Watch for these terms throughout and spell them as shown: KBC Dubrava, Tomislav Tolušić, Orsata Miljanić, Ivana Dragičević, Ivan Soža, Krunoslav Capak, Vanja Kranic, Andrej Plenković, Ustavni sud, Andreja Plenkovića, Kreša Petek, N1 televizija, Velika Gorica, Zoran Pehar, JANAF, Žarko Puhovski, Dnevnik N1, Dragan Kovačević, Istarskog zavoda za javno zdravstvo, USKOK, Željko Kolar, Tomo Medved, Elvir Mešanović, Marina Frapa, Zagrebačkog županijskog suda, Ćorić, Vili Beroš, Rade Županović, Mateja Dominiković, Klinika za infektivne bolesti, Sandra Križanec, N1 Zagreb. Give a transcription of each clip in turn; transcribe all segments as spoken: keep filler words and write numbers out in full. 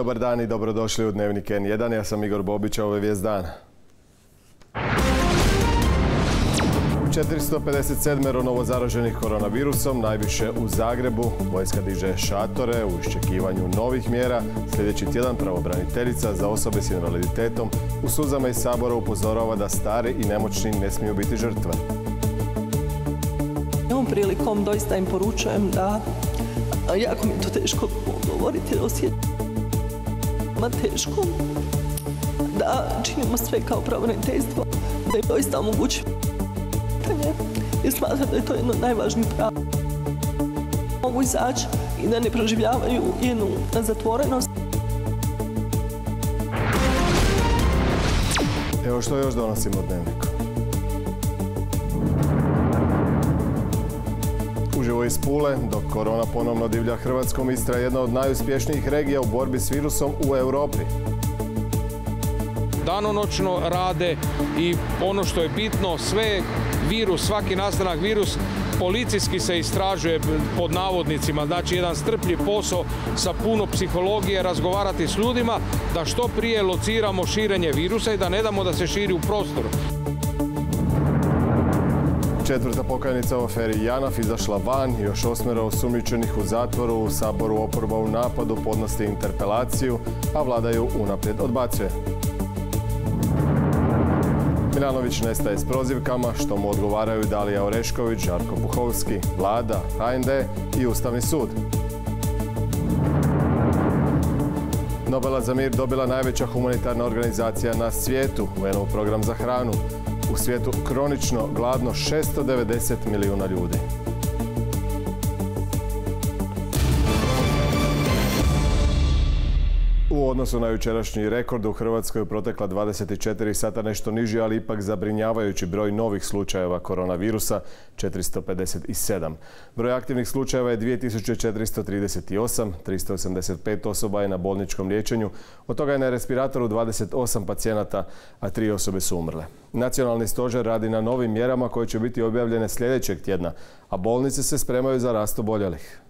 Dobar dan i dobrodošli u Dnevnik en jedan. Ja sam Igor Bobić, ovo je vijest dana. četiristo pedeset sedam novozaraženih koronavirusom, najviše u Zagrebu. Vojska diže šatore u iščekivanju novih mjera. Sljedeći tjedan pravobraniteljica za osobe s invaliditetom u suzama iz Sabora upozorava da stari i nemoćni ne smiju biti žrtve. Ovom prilikom doista im poručujem da jako mi je to teško govoriti, osjećam teško, da činimo sve kao pravobraniteljstvo, da im doista omogućimo pitanje jer smatram da je to jedno od najvažnijih prava. Mogu izaći i da ne proživljavaju jednu zatvorenost. Evo što još donosimo u Dnevniku. Uživo iz Pule, dok korona ponovno divlja Hrvatskom, Istra je jedna od najuspješnijih regija u borbi s virusom u Europi. Danonoćno rade i ono što je bitno, sve je virus, svaki nastanak virus, policijski se istražuje pod navodnicima. Znači jedan strpljiv posao sa puno psihologije, razgovarati s ljudima da što prije lociramo širenje virusa i da ne damo da se širi u prostoru. Četvrta pokajnica u aferi JANAF izašla van, još osmero osumnjičenih u zatvoru, u Saboru oporba u napadu podnosi interpelaciju, a vlada ju unaprijed odbacuje. Milanović nestaje s prozivkama, što mu odgovaraju Dalija Orešković, Žarko Puhovski, vlada, ha en de i Ustavni sud. Nobela za mir dobila najveća humanitarna organizacija na svijetu, u en u program za hranu. U svijetu kronično gladno šesto devedeset milijuna ljudi. U odnosu na jučerašnji rekord u Hrvatskoj u protekla dvadeset četiri sata nešto niži, ali ipak zabrinjavajući broj novih slučajeva koronavirusa četiristo pedeset sedam. Broj aktivnih slučajeva je dvije tisuće četiristo trideset osam, tristo osamdeset pet osoba je na bolničkom liječenju, od toga je na respiratoru dvadeset osam pacijenata, a tri osobe su umrle. Nacionalni stožer radi na novim mjerama koje će biti objavljene sljedećeg tjedna, a bolnice se spremaju za rast oboljelih.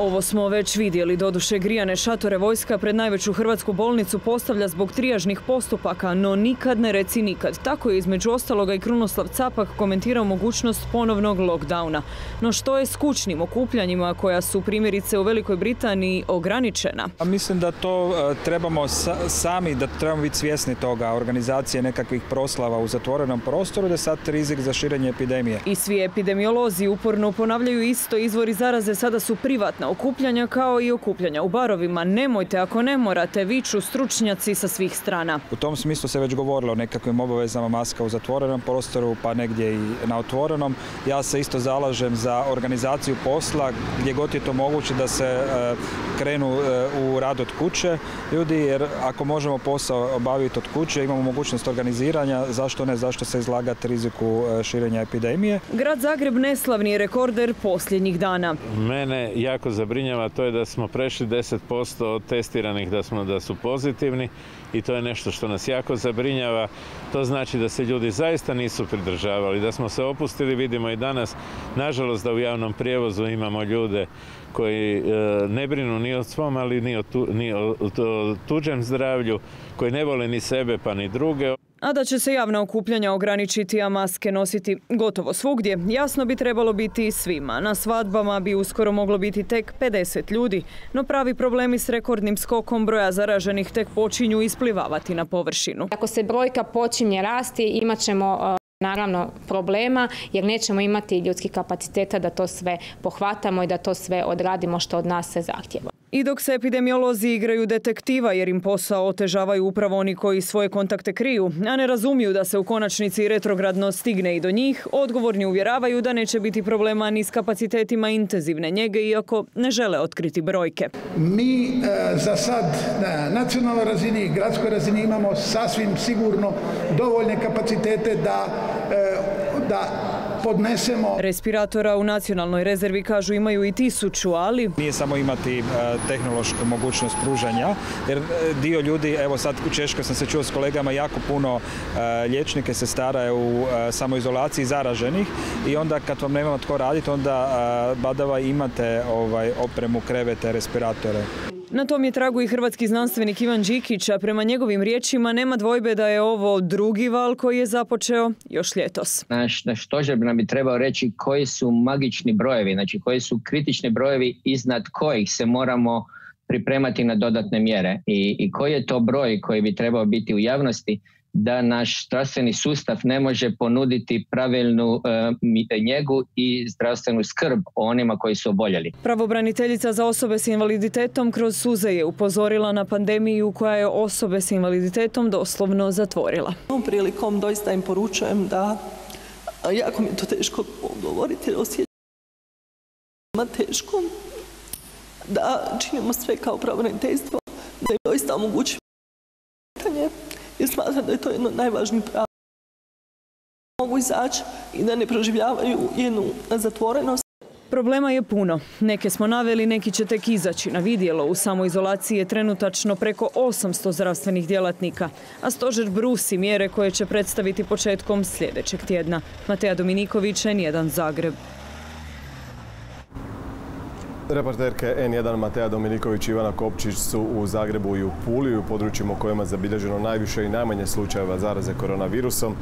Ovo smo već vidjeli. Doduše grijane šatore vojska pred najveću hrvatsku bolnicu postavlja zbog trijažnih postupaka, no nikad ne reci nikad. Tako je između ostaloga i Krunoslav Capak komentirao mogućnost ponovnog lockdowna. No što je s kućnim okupljanjima koja su primjerice u Velikoj Britaniji ograničena? Mislim da to trebamo sami, da trebamo biti svjesni toga, organizacije nekakvih proslava u zatvorenom prostoru, da je sad rizik za širenje epidemije. I svi epidemiolozi uporno ponavljaju isto, izvori zaraze sada su privatna okupljanja kao i okupljanja u barovima. Nemojte ako ne morate, viču stručnjaci sa svih strana. U tom smislu se već govorilo o nekakvim obavezama maska u zatvorenom prostoru, pa negdje i na otvorenom. Ja se isto zalažem za organizaciju posla gdje god je to moguće da se krenu u rad od kuće ljudi, jer ako možemo posao obaviti od kuće, imamo mogućnost organiziranja, zašto ne, zašto se izlagati riziku širenja epidemije. Grad Zagreb neslavni je rekorder posljednjih dana. Mene jako zabrinjava to je da smo prešli deset posto od testiranih da smo da su pozitivni i to je nešto što nas jako zabrinjava. To znači da se ljudi zaista nisu pridržavali, da smo se opustili, vidimo i danas, nažalost, da u javnom prijevozu imamo ljude koji ne brinu ni o svom, ali ni o tuđem zdravlju, koji ne vole ni sebe pa ni druge. A da će se javna okupljanja ograničiti, a maske nositi gotovo svugdje, jasno bi trebalo biti svima. Na svadbama bi uskoro moglo biti tek pedeset ljudi, no pravi problemi s rekordnim skokom broja zaraženih tek počinju isplivavati na površinu. Ako se brojka počinje rasti, imat ćemo naravno problema jer nećemo imati ljudskih kapaciteta da to sve pohvatamo i da to sve odradimo što od nas se zahtjeva. I dok se epidemiolozi igraju detektiva jer im posao otežavaju upravo oni koji svoje kontakte kriju, a ne razumiju da se u konačnici retrogradno stigne i do njih, odgovorni uvjeravaju da neće biti problema ni s kapacitetima intenzivne njege, iako ne žele otkriti brojke. Mi za sad na nacionalnoj razini i gradskoj razini imamo sasvim sigurno dovoljne kapacitete da... da podnesemo. Respiratora u nacionalnoj rezervi, kažu, imaju i tisuću, ali... Nije samo imati tehnološku mogućnost pružanja, jer dio ljudi, evo sad u Češkoj sam se čuo s kolegama, jako puno liječnike, sestara je u samoizolaciji zaraženih i onda kad vam nemamo tko raditi, onda badava imate opremu, krevete, respiratore. Na tom je tragu i hrvatski znanstvenik Ivan Đikić, a prema njegovim riječima nema dvojbe da je ovo drugi val koji je započeo još ljetos. Naš stožer nam bi trebao reći koji su magični brojevi, znači koji su kritični brojevi iznad kojih se moramo pripremati na dodatne mjere i, i koji je to broj koji bi trebao biti u javnosti da naš zdravstveni sustav ne može ponuditi pravilnu e, njegu i zdravstvenu skrb o onima koji su oboljeli. Pravobraniteljica za osobe s invaliditetom kroz suze je upozorila na pandemiju koja je osobe s invaliditetom doslovno zatvorila. Ovom prilikom doista im poručujem da, jako mi je to teško govoriti, osjećam teško, da činimo sve kao pravobraniteljstvo, da im doista omogućimo pitanje, jer smatram da je to jedno od najvažnijih prava. Mogu izaći i da ne proživljavaju jednu zatvorenost. Problema je puno. Neke smo naveli, neki će tek izaći na vidjelo. U samoizolaciji je trenutačno preko osamsto zdravstvenih djelatnika, a stožer brusi mjere koje će predstaviti početkom sljedećeg tjedna. Mateja Dominiković, en jedan Zagreb. Reporterke en jedan Mateja Dominiković i Ivana Kopčić su u Zagrebu i u Puli, u područjima u kojima je zabilježeno najviše i najmanje slučajeva zaraze koronavirusom.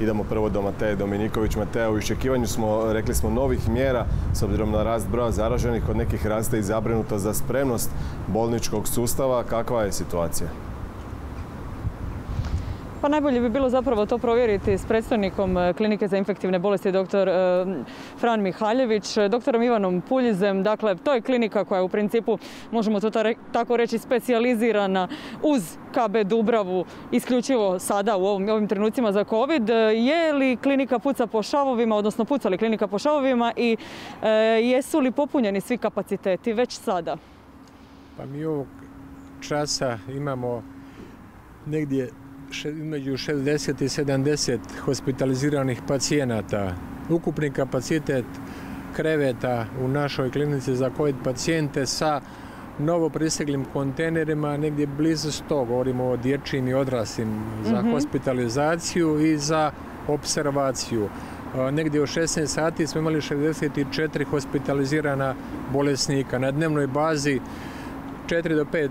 Idemo prvo do Mateje Dominiković. Mateja, u iščekivanju smo, rekli smo, novih mjera s obzirom na rast broja zaraženih, od nekih raste i zabrinutost za spremnost bolničkog sustava. Kakva je situacija? Pa najbolje bi bilo zapravo to provjeriti s predstojnikom Klinike za infektivne bolesti, doktor Fran Mihaljević, doktorom Ivanom Puljizem. Dakle, to je klinika koja je u principu, možemo to tako reći, specijalizirana uz ka be Dubravu, isključivo sada u ovim, ovim trenucima za COVID. Je li klinika puca po šavovima, odnosno puca li klinika po šavovima i e, jesu li popunjeni svi kapaciteti već sada? Pa mi ovog časa imamo negdje između šezdeset i sedamdeset hospitaliziranih pacijenata. Ukupni kapacitet kreveta u našoj klinici za COVID pacijente sa novopriseglim kontejnerima negdje blizu sto, govorimo o dječjim i odraslim, za hospitalizaciju i za observaciju. Negdje u šesnaest sati smo imali šezdeset četiri hospitalizirana bolesnika. Na dnevnoj bazi četiri do pet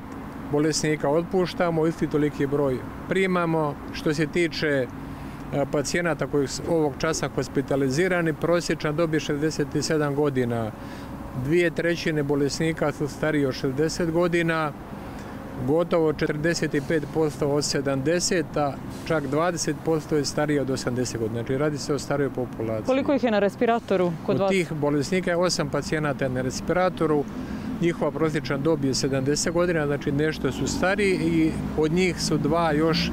bolesnika otpuštamo, isti toliki broj primamo. Što se tiče pacijenata koji su ovog časa hospitalizirani, prosječna dob je šezdeset sedam godina. Dvije trećine bolesnika su stariji od šezdeset godina, gotovo četrdeset pet posto od sedamdeset, a čak dvadeset posto je stariji od osamdeset godina. Znači radi se o starijoj populaciji. Koliko ih je na respiratoru kod vas? Od tih bolesnika je osam pacijenata na respiratoru. Njihova prosječna dob je sedamdeset godina, znači nešto su stariji i od njih su dva još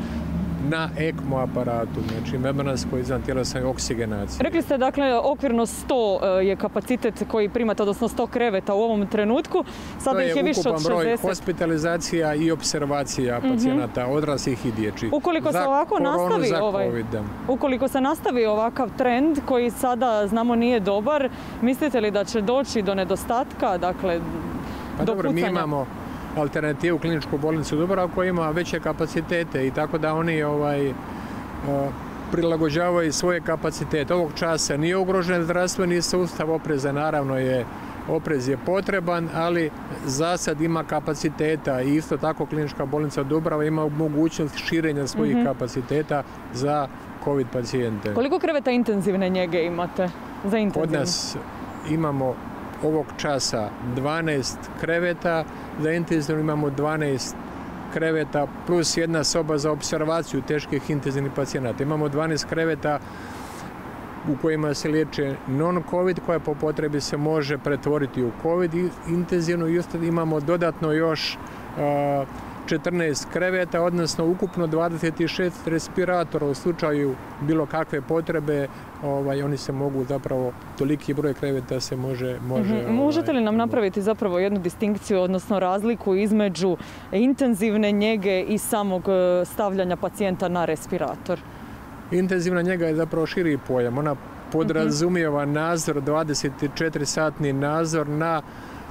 na ekmo aparatu, znači membranskoj izvantjelesnoj oksigenaciji. Rekli ste, dakle, okvirno sto je kapacitet koji primate, odnosno sto kreveta u ovom trenutku. Sada ih je više od šezdeset. To je ukupan broj hospitalizacija i observacija pacijenata, odraslih i dječjih. Ukoliko se ovako nastavi ovaj, ukoliko se nastavi ovakav trend koji sada znamo nije dobar, mislite li da će doći do nedostatka, dakle, pa dobro, mi imamo alternativu kliničku bolnicu Dubrava koja ima veće kapacitete i tako da oni ovaj, prilagođavaju svoje kapacitete. Ovog časa nije ugrožen zdravstveni sustav, opreza naravno je, oprez je potreban, ali za sad ima kapaciteta i isto tako klinička bolnica Dubrava ima mogućnost širenja svojih mm-hmm. kapaciteta za COVID pacijente. Koliko kreveta intenzivne njege imate za intenzivne? Od nas imamo ovog časa dvanaest kreveta, za intenzivno imamo dvanaest kreveta plus jedna soba za observaciju teških intenzivnih pacijenata. Imamo dvanaest kreveta u kojima se liječe non-COVID, koja po potrebi se može pretvoriti u COVID intenzivno. Imamo dodatno još četrnaest kreveta, odnosno ukupno dvadeset šest respiratora u slučaju bilo kakve potrebe. Ovaj, oni se mogu zapravo, toliki broj kreveta se može... može mm-hmm. ovaj, Možete li nam napraviti zapravo jednu distinkciju, odnosno razliku između intenzivne njege i samog stavljanja pacijenta na respirator? Intenzivna njega je zapravo širi pojam. Ona podrazumijeva mm-hmm. nadzor, dvadeset četiri satni nadzor na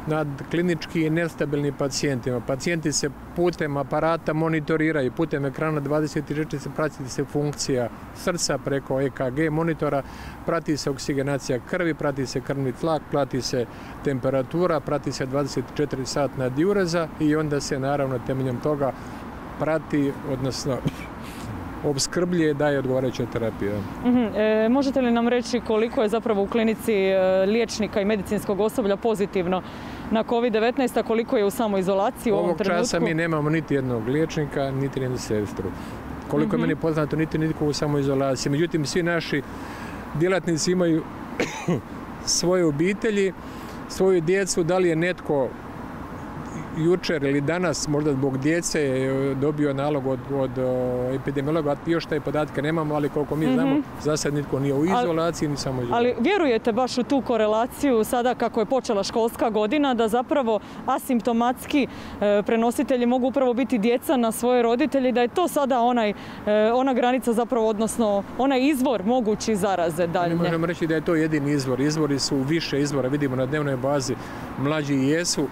nad klinički nestabilnim pacijentima. Pacijenti se putem aparata monitoriraju, putem ekrana dvadeset četiri se prati se funkcija srca preko E K G monitora, prati se oksigenacija krvi, prati se krvni tlak, prati se temperatura, prati se dvadeset četiri satna dijureza i onda se naravno temeljem toga prati, odnosno obskrblje da je odgovarajuća terapija. Možete li nam reći koliko je zapravo u klinici liječnika i medicinskog osoblja pozitivno na kovid devetnaest, a koliko je u samoizolaciji u ovom trenutku? Ovog časa mi nemamo niti jednog liječnika, niti jednu sestru. Koliko je meni poznato, niti nitko u samoizolaciji. Međutim, svi naši djelatnici imaju svoje obitelji, svoju djecu, da li je netko jučer ili danas, možda zbog djece, je dobio nalog od, od epidemiologa, još te podatke nemamo, ali koliko mi znamo, mm-hmm. za sad nitko nije u izolaciji, ni samo izolaciji. Ali vjerujete baš u tu korelaciju sada kako je počela školska godina, da zapravo asimptomatski e, prenositelji mogu upravo biti djeca na svoje roditelje, da je to sada onaj, e, ona granica zapravo, odnosno onaj izvor mogući zaraze daljnje? Ne možemo reći da je to jedini izvor. Izvori su više izvora, vidimo na dnevnoj bazi, mlađi jesu,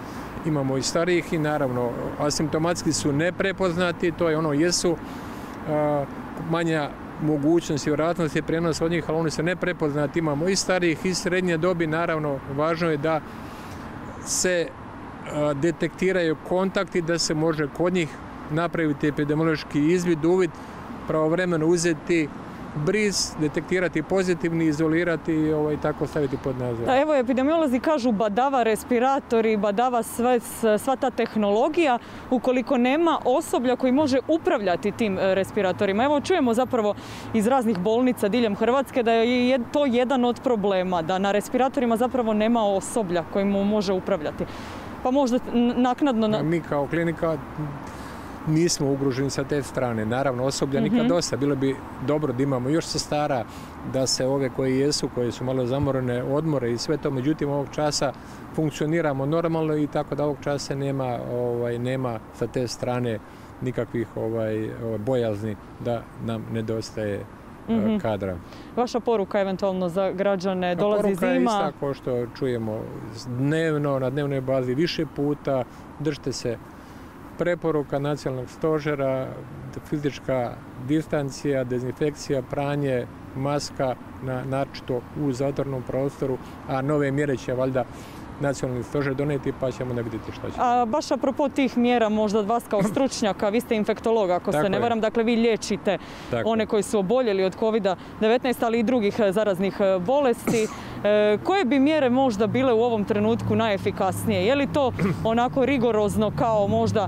imamo i starijih i naravno asimptomatski su neprepoznati, to je ono jesu manja mogućnost i vjerojatnost je prijenos od njih, ali oni su neprepoznati, imamo i starijih i srednje dobi, naravno važno je da se detektiraju kontakti, da se može kod njih napraviti epidemiološki izvid, uvid, pravovremeno uzeti briz, detektirati pozitivni, izolirati i ovaj, tako staviti pod nadzor. Evo, epidemiolozi kažu badava respiratori, badava sve, sva ta tehnologija ukoliko nema osoblja koji može upravljati tim respiratorima. Evo, čujemo zapravo iz raznih bolnica diljem Hrvatske da je to jedan od problema, da na respiratorima zapravo nema osoblja koji mu može upravljati. Pa možda naknadno... Na... Mi kao klinika... nismo ugroženi sa te strane. Naravno, osoblja nikad dosta. Bilo bi dobro da imamo još sestara, da se ove koje jesu, koje su malo zamorene, odmore i sve to. Međutim, ovog časa funkcioniramo normalno i tako da ovog časa nema, ovaj, nema sa te strane nikakvih ovaj, bojazni da nam nedostaje kadra. Vaša poruka eventualno za građane, dolazi zima? Poruka je ista kao što čujemo dnevno, na dnevnoj bazi više puta. Držite se preporuka nacionalnog stožera, fizička distancija, dezinfekcija, pranje, maska, naročito u zatvorenom prostoru, a nove mjere će valjda nacionalni stožer doneti pa ćemo da vidite šta će. A baš apropo tih mjera, možda vas kao stručnjaka, vi ste infektolog ako se ne varam, dakle vi liječite one koji su oboljeli od kovid devetnaest, ali i drugih zaraznih bolesti. Koje bi mjere možda bile u ovom trenutku najefikasnije? Je li to onako rigorozno kao možda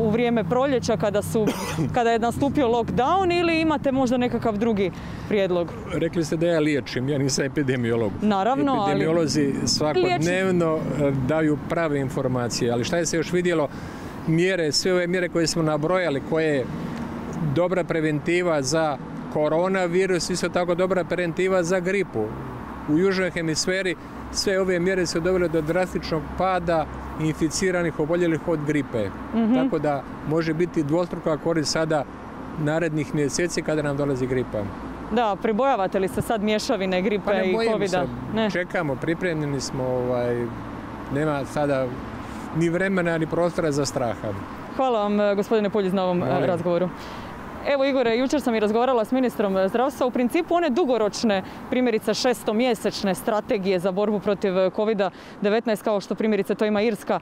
u vrijeme proljeća kada, su, kada je nastupio lockdown ili imate možda nekakav drugi prijedlog? Rekli ste da ja liječim, ja nisam epidemiolog. Naravno, epidemiolozi ali... svakodnevno daju prave informacije, ali šta je se još vidjelo? Mjere, sve ove mjere koje smo nabrojali, koje je dobra preventiva za koronavirus, isto tako dobra preventiva za gripu. U južnoj hemisferi sve ove mjere su dovele do drastičnog pada inficiranih oboljelih od gripe. Tako da može biti dvostruka korist sada narednih mjeseci kada nam dolazi gripa. Da, pribojavate li se sad mješavine gripe i covida? Pa ne bojim se, čekamo, pripremljeni smo, nema sada ni vremena ni prostora za straha. Hvala vam gospodine Puljiz na ovom razgovoru. Evo Igore, jučer sam i razgovarala s ministrom zdravstva. U principu one dugoročne, primjerice šestomjesečne strategije za borbu protiv kovid devetnaest, kao što primjerice to ima Irska,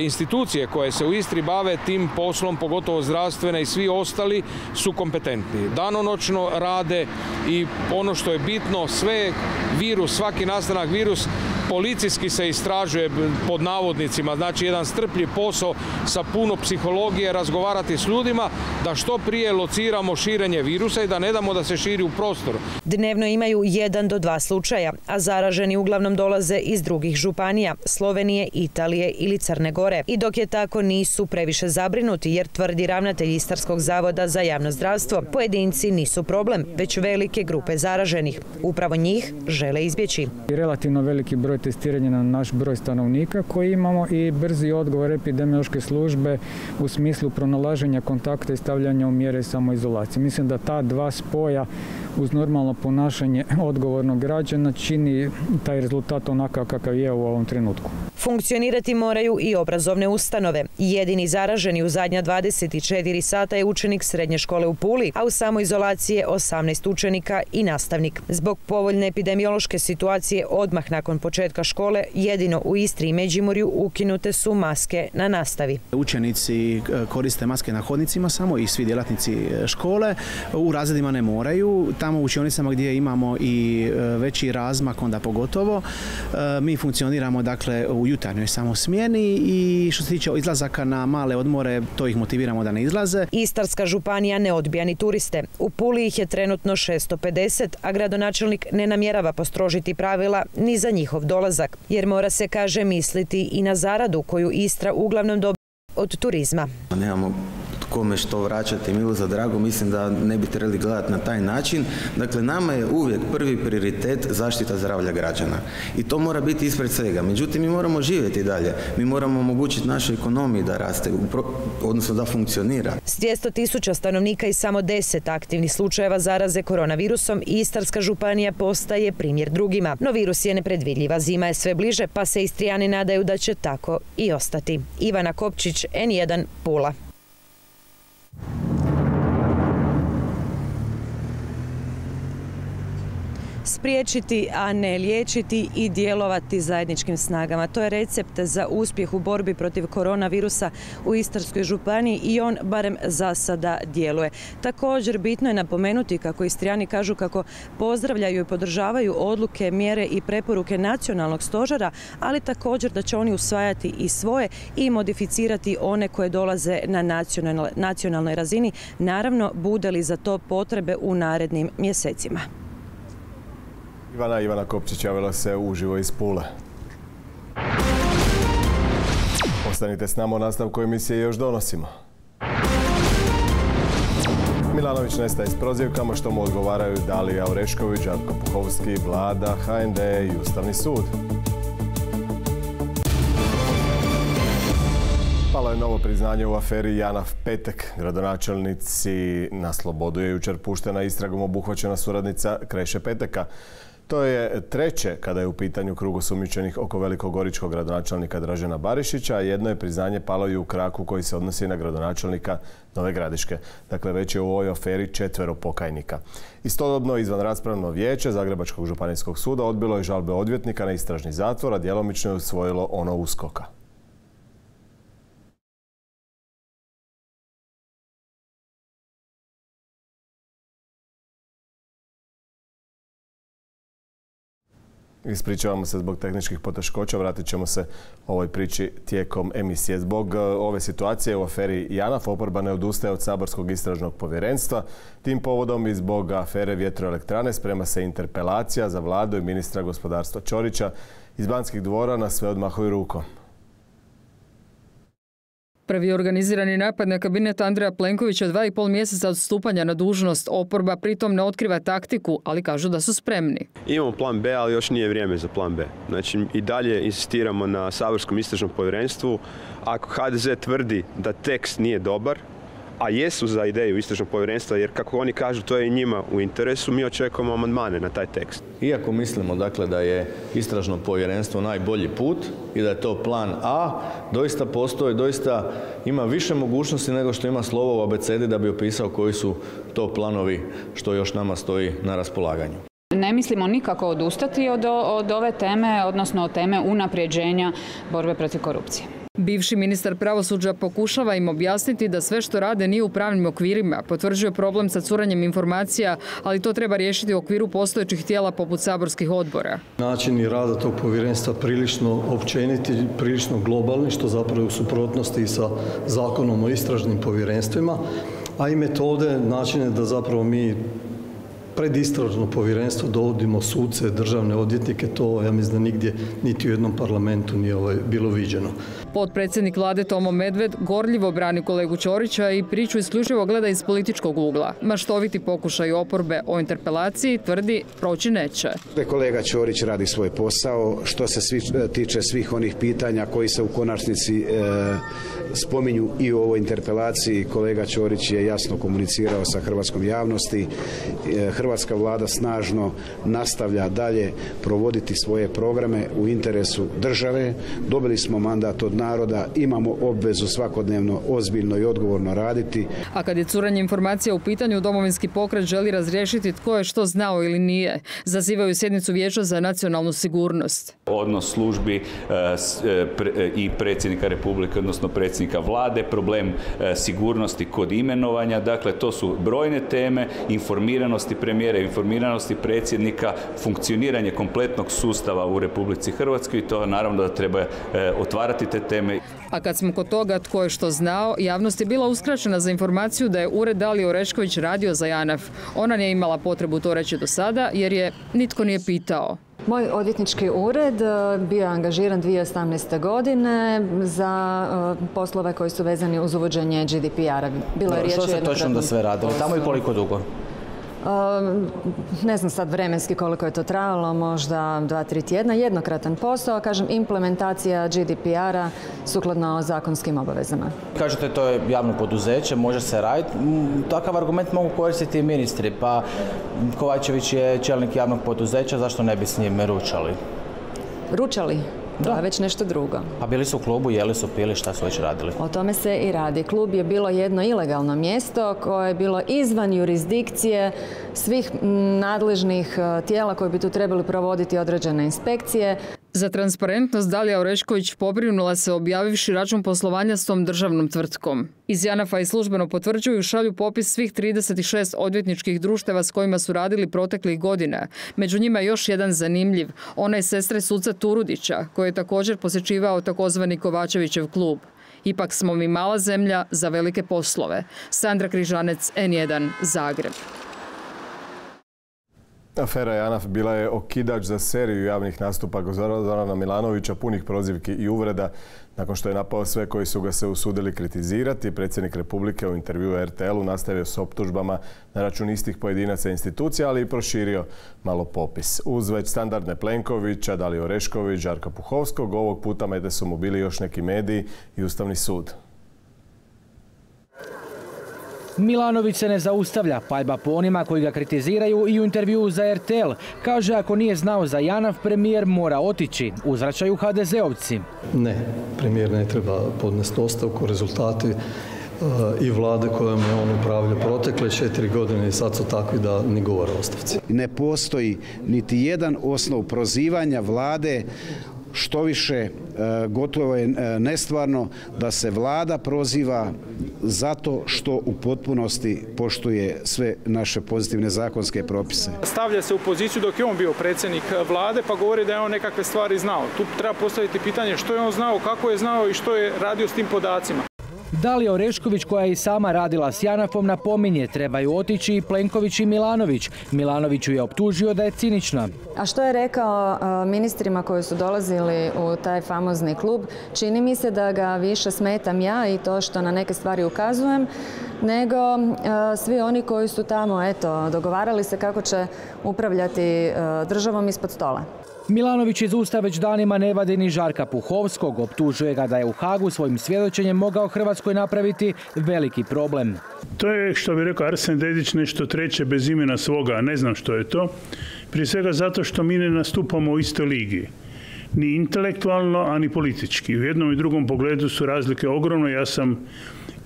Institucije koje se u Istri bave tim poslom, pogotovo zdravstvene i svi ostali, su kompetentni. Danonoćno rade i ono što je bitno, sve virus, svaki nastanak virus policijski se istražuje pod navodnicima, znači jedan strpljiv posao sa puno psihologije, razgovarati s ljudima da što prije lociramo širenje virusa i da ne damo da se širi u prostor. Dnevno imaju jedan do dva slučaja, a zaraženi uglavnom dolaze iz drugih županija, Slovenije, Italije ili Crne Gore. I dok je tako, nisu previše zabrinuti, jer tvrdi ravnatelj Istarskog zavoda za javno zdravstvo, pojedinci nisu problem, već velike grupe zaraženih. Upravo njih žele izbjeći. Relativno veliki broj testiranje na naš broj stanovnika koji imamo i brzi odgovor epidemiološke službe u smislu pronalaženja kontakta i stavljanja u mjere samoizolacije. Mislim da ta dva spoja uz normalno ponašanje odgovornog građana čini taj rezultat onakav kakav je u ovom trenutku. Funkcionirati moraju i obrazovne ustanove. Jedini zaraženi u zadnja dvadeset četiri sata je učenik srednje škole u Puli, a u samoizolaciji je osamnaest učenika i nastavnik. Zbog povoljne epidemiološke situacije odmah nakon početka škole, jedino u Istri i Međimurju ukinute su maske na nastavi. Učenici koriste maske na hodnicima samo i svi djelatnici škole. U razredima ne moraju. Tamo u učionicama gdje imamo i veći razmak, onda pogotovo, mi funkcioniramo dakle u jutarnjoj samo smjeni i što se tiče izlazaka na male odmore, to ih motiviramo da ne izlaze. Istarska županija ne odbija ni turiste. U Puli ih je trenutno šesto pedeset, a gradonačelnik ne namjerava postrožiti pravila ni za njihov dolazak, jer mora se, kaže, misliti i na zaradu koju Istra uglavnom dobija od turizma. Nemamo kome što vraćati, milu za drago, mislim da ne bi trebali gledati na taj način. Dakle, nama je uvijek prvi prioritet zaštita zdravlja građana. I to mora biti ispred svega. Međutim, mi moramo živjeti dalje. Mi moramo omogućiti našoj ekonomiji da raste, odnosno da funkcionira. S dvjesto tisuća stanovnika i samo deset aktivnih slučajeva zaraze koronavirusom, Istarska županija postaje primjer drugima. No virus je nepredvidljiva, zima je sve bliže, pa se Istrijani nadaju da će tako i ostati. Ivana Kopčić, en jedan, Pula. spriječiti, a ne liječiti i djelovati zajedničkim snagama. To je recept za uspjeh u borbi protiv koronavirusa u Istarskoj županiji i on barem za sada djeluje. Također bitno je napomenuti kako Istrijani kažu kako pozdravljaju i podržavaju odluke, mjere i preporuke nacionalnog stožera, ali također da će oni usvajati i svoje i modificirati one koje dolaze na nacionalnoj razini, naravno bude li za to potrebe u narednim mjesecima. Ivana, Ivana Kopčić javila se uživo iz Pule. Ostanite s nama, u nastavku emisije još donosimo. Milanović nestaje s prozivkama što mu odgovaraju Dalija Orešković, Žarko Puhovski, Vlada, ha en de i Ustavni sud. Palo je novo priznanje u aferi JANAF Petek. Gradonačelnici na slobodu je jučer puštena istragom obuhvaćena suradnica Kreše Peteka. To je treće kada je u pitanju krug osumnjičenih oko velikogoričkog gradonačelnika Dražena Barišića, a jedno je priznanje palo i u kraku koji se odnosi na gradonačelnika Nove Gradiške. Dakle, već je u ovoj aferi četvero pokajnika. Istodobno, izvanraspravno vijeće Zagrebačkog županijskog suda odbilo je žalbe odvjetnika na istražni zatvor, a djelomično je usvojilo ono USKOK-a. Ispričavamo se zbog tehničkih poteškoća, vratit ćemo se ovoj priči tijekom emisije. Zbog ove situacije u aferi JANAF oporba ne odustaje od saborskog istražnog povjerenstva. Tim povodom i zbog afere vjetroelektrane sprema se interpelacija za vladu i ministra gospodarstva Ćorića. Iz Banskih dvora na sve odmahuju rukom. Prvi organizirani napad na kabinet Andreja Plenkovića dva i pol mjeseca od stupanja na dužnost. Oporba pritom ne otkriva taktiku, ali kažu da su spremni. Imamo plan B, ali još nije vrijeme za plan B. Znači, i dalje insistiramo na saborskom istražnom povjerenstvu. Ako ha de ze tvrdi da tekst nije dobar, a jesu za ideju istražnog povjerenstva, jer kako oni kažu to je i njima u interesu, mi očekujemo amandmane na taj tekst. Iako mislimo dakle da je istražno povjerenstvo najbolji put i da je to plan A, doista postoji, doista ima više mogućnosti nego što ima slovo u abecedi da bi opisao koji su to planovi što još nama stoji na raspolaganju. Ne mislimo nikako odustati od, od ove teme, odnosno od teme unapređenja borbe protiv korupcije. Bivši ministar pravosuđa pokušava im objasniti da sve što rade nije u pravnim okvirima. Potvrđuje problem sa curanjem informacija, ali to treba riješiti u okviru postojećih tijela poput saborskih odbora. Načini rada tog povjerenstva prilično općeniti, prilično globalni, što zapravo je u suprotnosti sa zakonom o istražnim povjerenstvima, a i metode, načine da zapravo mi pred istražno povjerenstvo dovodimo suce, državne odvjetnike, to ja mislim da nigdje niti u jednom parlamentu nije bilo viđeno. Potpredsjednik vlade Tomo Medved gorljivo brani kolegu Ćorića i priču isključivo gleda iz političkog ugla. Maštoviti pokušaj oporbe o interpelaciji tvrdi proći neće. Kolega Ćorić radi svoj posao što se tiče svih onih pitanja koji se u konačnici spominju i u ovoj interpelaciji. Kolega Ćorić je jasno komunicirao sa hrvatskom javnosti. Hrvatska vlada snažno nastavlja dalje provoditi svoje programe u interesu države. Dobili smo mandat od naroda, imamo obvezu svakodnevno ozbiljno i odgovorno raditi. A kad je curanje informacija u pitanju, Domovinski pokret želi razriješiti tko je što znao ili nije. Zazivaju sjednicu Vijeća za nacionalnu sigurnost. Odnos službi i predsjednika Republike, odnosno predsjednika vlade, problem sigurnosti kod imenovanja, dakle to su brojne teme, informiranosti premijera, informiranosti predsjednika, funkcioniranje kompletnog sustava u Republici Hrvatskoj i to naravno da treba otvarati te teme. A kad smo kod toga tko je što znao, javnost je bila uskraćena za informaciju da je ured Dalije Orešković radio za JANAF. Ona nije imala potrebu to reći do sada jer je nitko nije pitao. Moj odvjetnički ured bio je angažiran dvije tisuće osamnaeste. godine za poslove koji su vezani uz uvođenje Ge De Pe Er-a. Bilo je riječ o jednokratnom poslu. Što se točno da sve radilo? Tamo i koliko dugo? Ne znam sad vremenski koliko je to trajalo, možda dva, tri tjedna, jednokratan posao, kažem implementacija Ge De Pe Er-a sukladno zakonskim obavezama. Kažete to je javno poduzeće, može se raditi, takav argument mogu koristiti i ministri, pa Kovačević je čelnik javnog poduzeća, zašto ne bi s njim ručali? Ručali? To je već nešto drugo. A bili su u klubu, jeli su, pili, šta su već radili? O tome se i radi. Klub je bilo jedno ilegalno mjesto koje je bilo izvan jurisdikcije svih nadležnih tijela koji bi tu trebali provoditi određene inspekcije. Za transparentnost Dalija Orešković pobrinula se objavivši račun poslovanja s tom državnom tvrtkom. Iz JANAF-a i službeno potvrđuju šalju popis svih trideset šest odvjetničkih društava s kojima su radili proteklih godina. Među njima još jedan zanimljiv, onaj sestre suca Turudića, koji je također posjećivao takozvani Kovačevićev klub. Ipak smo mi mala zemlja za velike poslove. Sandra Križanec, en jedan, Zagreb. Afera JANAF bila je okidač za seriju javnih nastupa Zorana Milanovića, punih prozivki i uvreda, nakon što je napao sve koji su ga se usudili kritizirati. Predsjednik Republike u intervjuu er te el-u nastavio s optužbama na račun istih pojedinaca institucija, ali i proširio malo popis. Uz već standardne Plenkovića, Daliju Orešković, Žarka Puhovskog, ovog puta mete su mu bili još neki mediji i Ustavni sud. Milanović se ne zaustavlja, paljba po onima koji ga kritiziraju i u intervjuu za er te el. Kaže, ako nije znao za JANAF, premijer mora otići, uzvraćaju ha de zeovci. Ne, premijer ne treba podnesti ostavku, rezultati i vlade kojom je on upravljao protekle četiri godine i sad su takvi da ne govore o ostavci. Ne postoji niti jedan osnov prozivanja vlade. Što više, gotovo je nestvarno da se vlada proziva zato što u potpunosti poštuje sve naše pozitivne zakonske propise. Stavlja se u poziciju dok je on bio predsjednik vlade pa govori da je on nekakve stvari znao. Tu treba postaviti pitanje što je on znao, kako je znao i što je radio s tim podacima. Dalija Orešković, koja je i sama radila s JANAF-om, napominje, trebaju otići i Plenković i Milanović. Milanoviću je optužio da je cinična. A što je rekao ministrima koji su dolazili u taj famozni klub? Čini mi se da ga više smetam ja i to što na neke stvari ukazujem, nego svi oni koji su tamo, eto, dogovarali se kako će upravljati državom ispod stola. Milanović iz usta već danima ne vadi ni Žarka Puhovskog, optužuje ga da je u Hagu svojim svjedočenjem mogao Hrvatskoj napraviti veliki problem. To je, što bi rekao Arsen Dedić, nešto treće bez imena svoga, a ne znam što je to. Prije svega zato što mi ne nastupamo u istoj ligi, ni intelektualno, a ni politički. U jednom i drugom pogledu su razlike ogromne, ja sam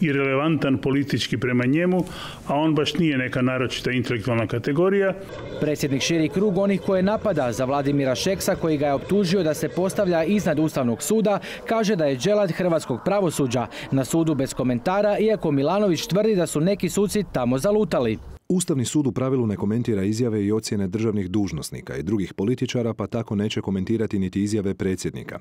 i relevantan politički prema njemu, a on baš nije neka naročita intelektualna kategorija. Predsjednik širi krug onih koje napada. Za Vladimira Šeksa, koji ga je optužio da se postavlja iznad Ustavnog suda, kaže da je đelad hrvatskog pravosuđa. Na sudu bez komentara, iako Milanović tvrdi da su neki suci tamo zalutali. Ustavni sud u pravilu ne komentira izjave i ocjene državnih dužnosnika i drugih političara, pa tako neće komentirati niti izjave predsjednika.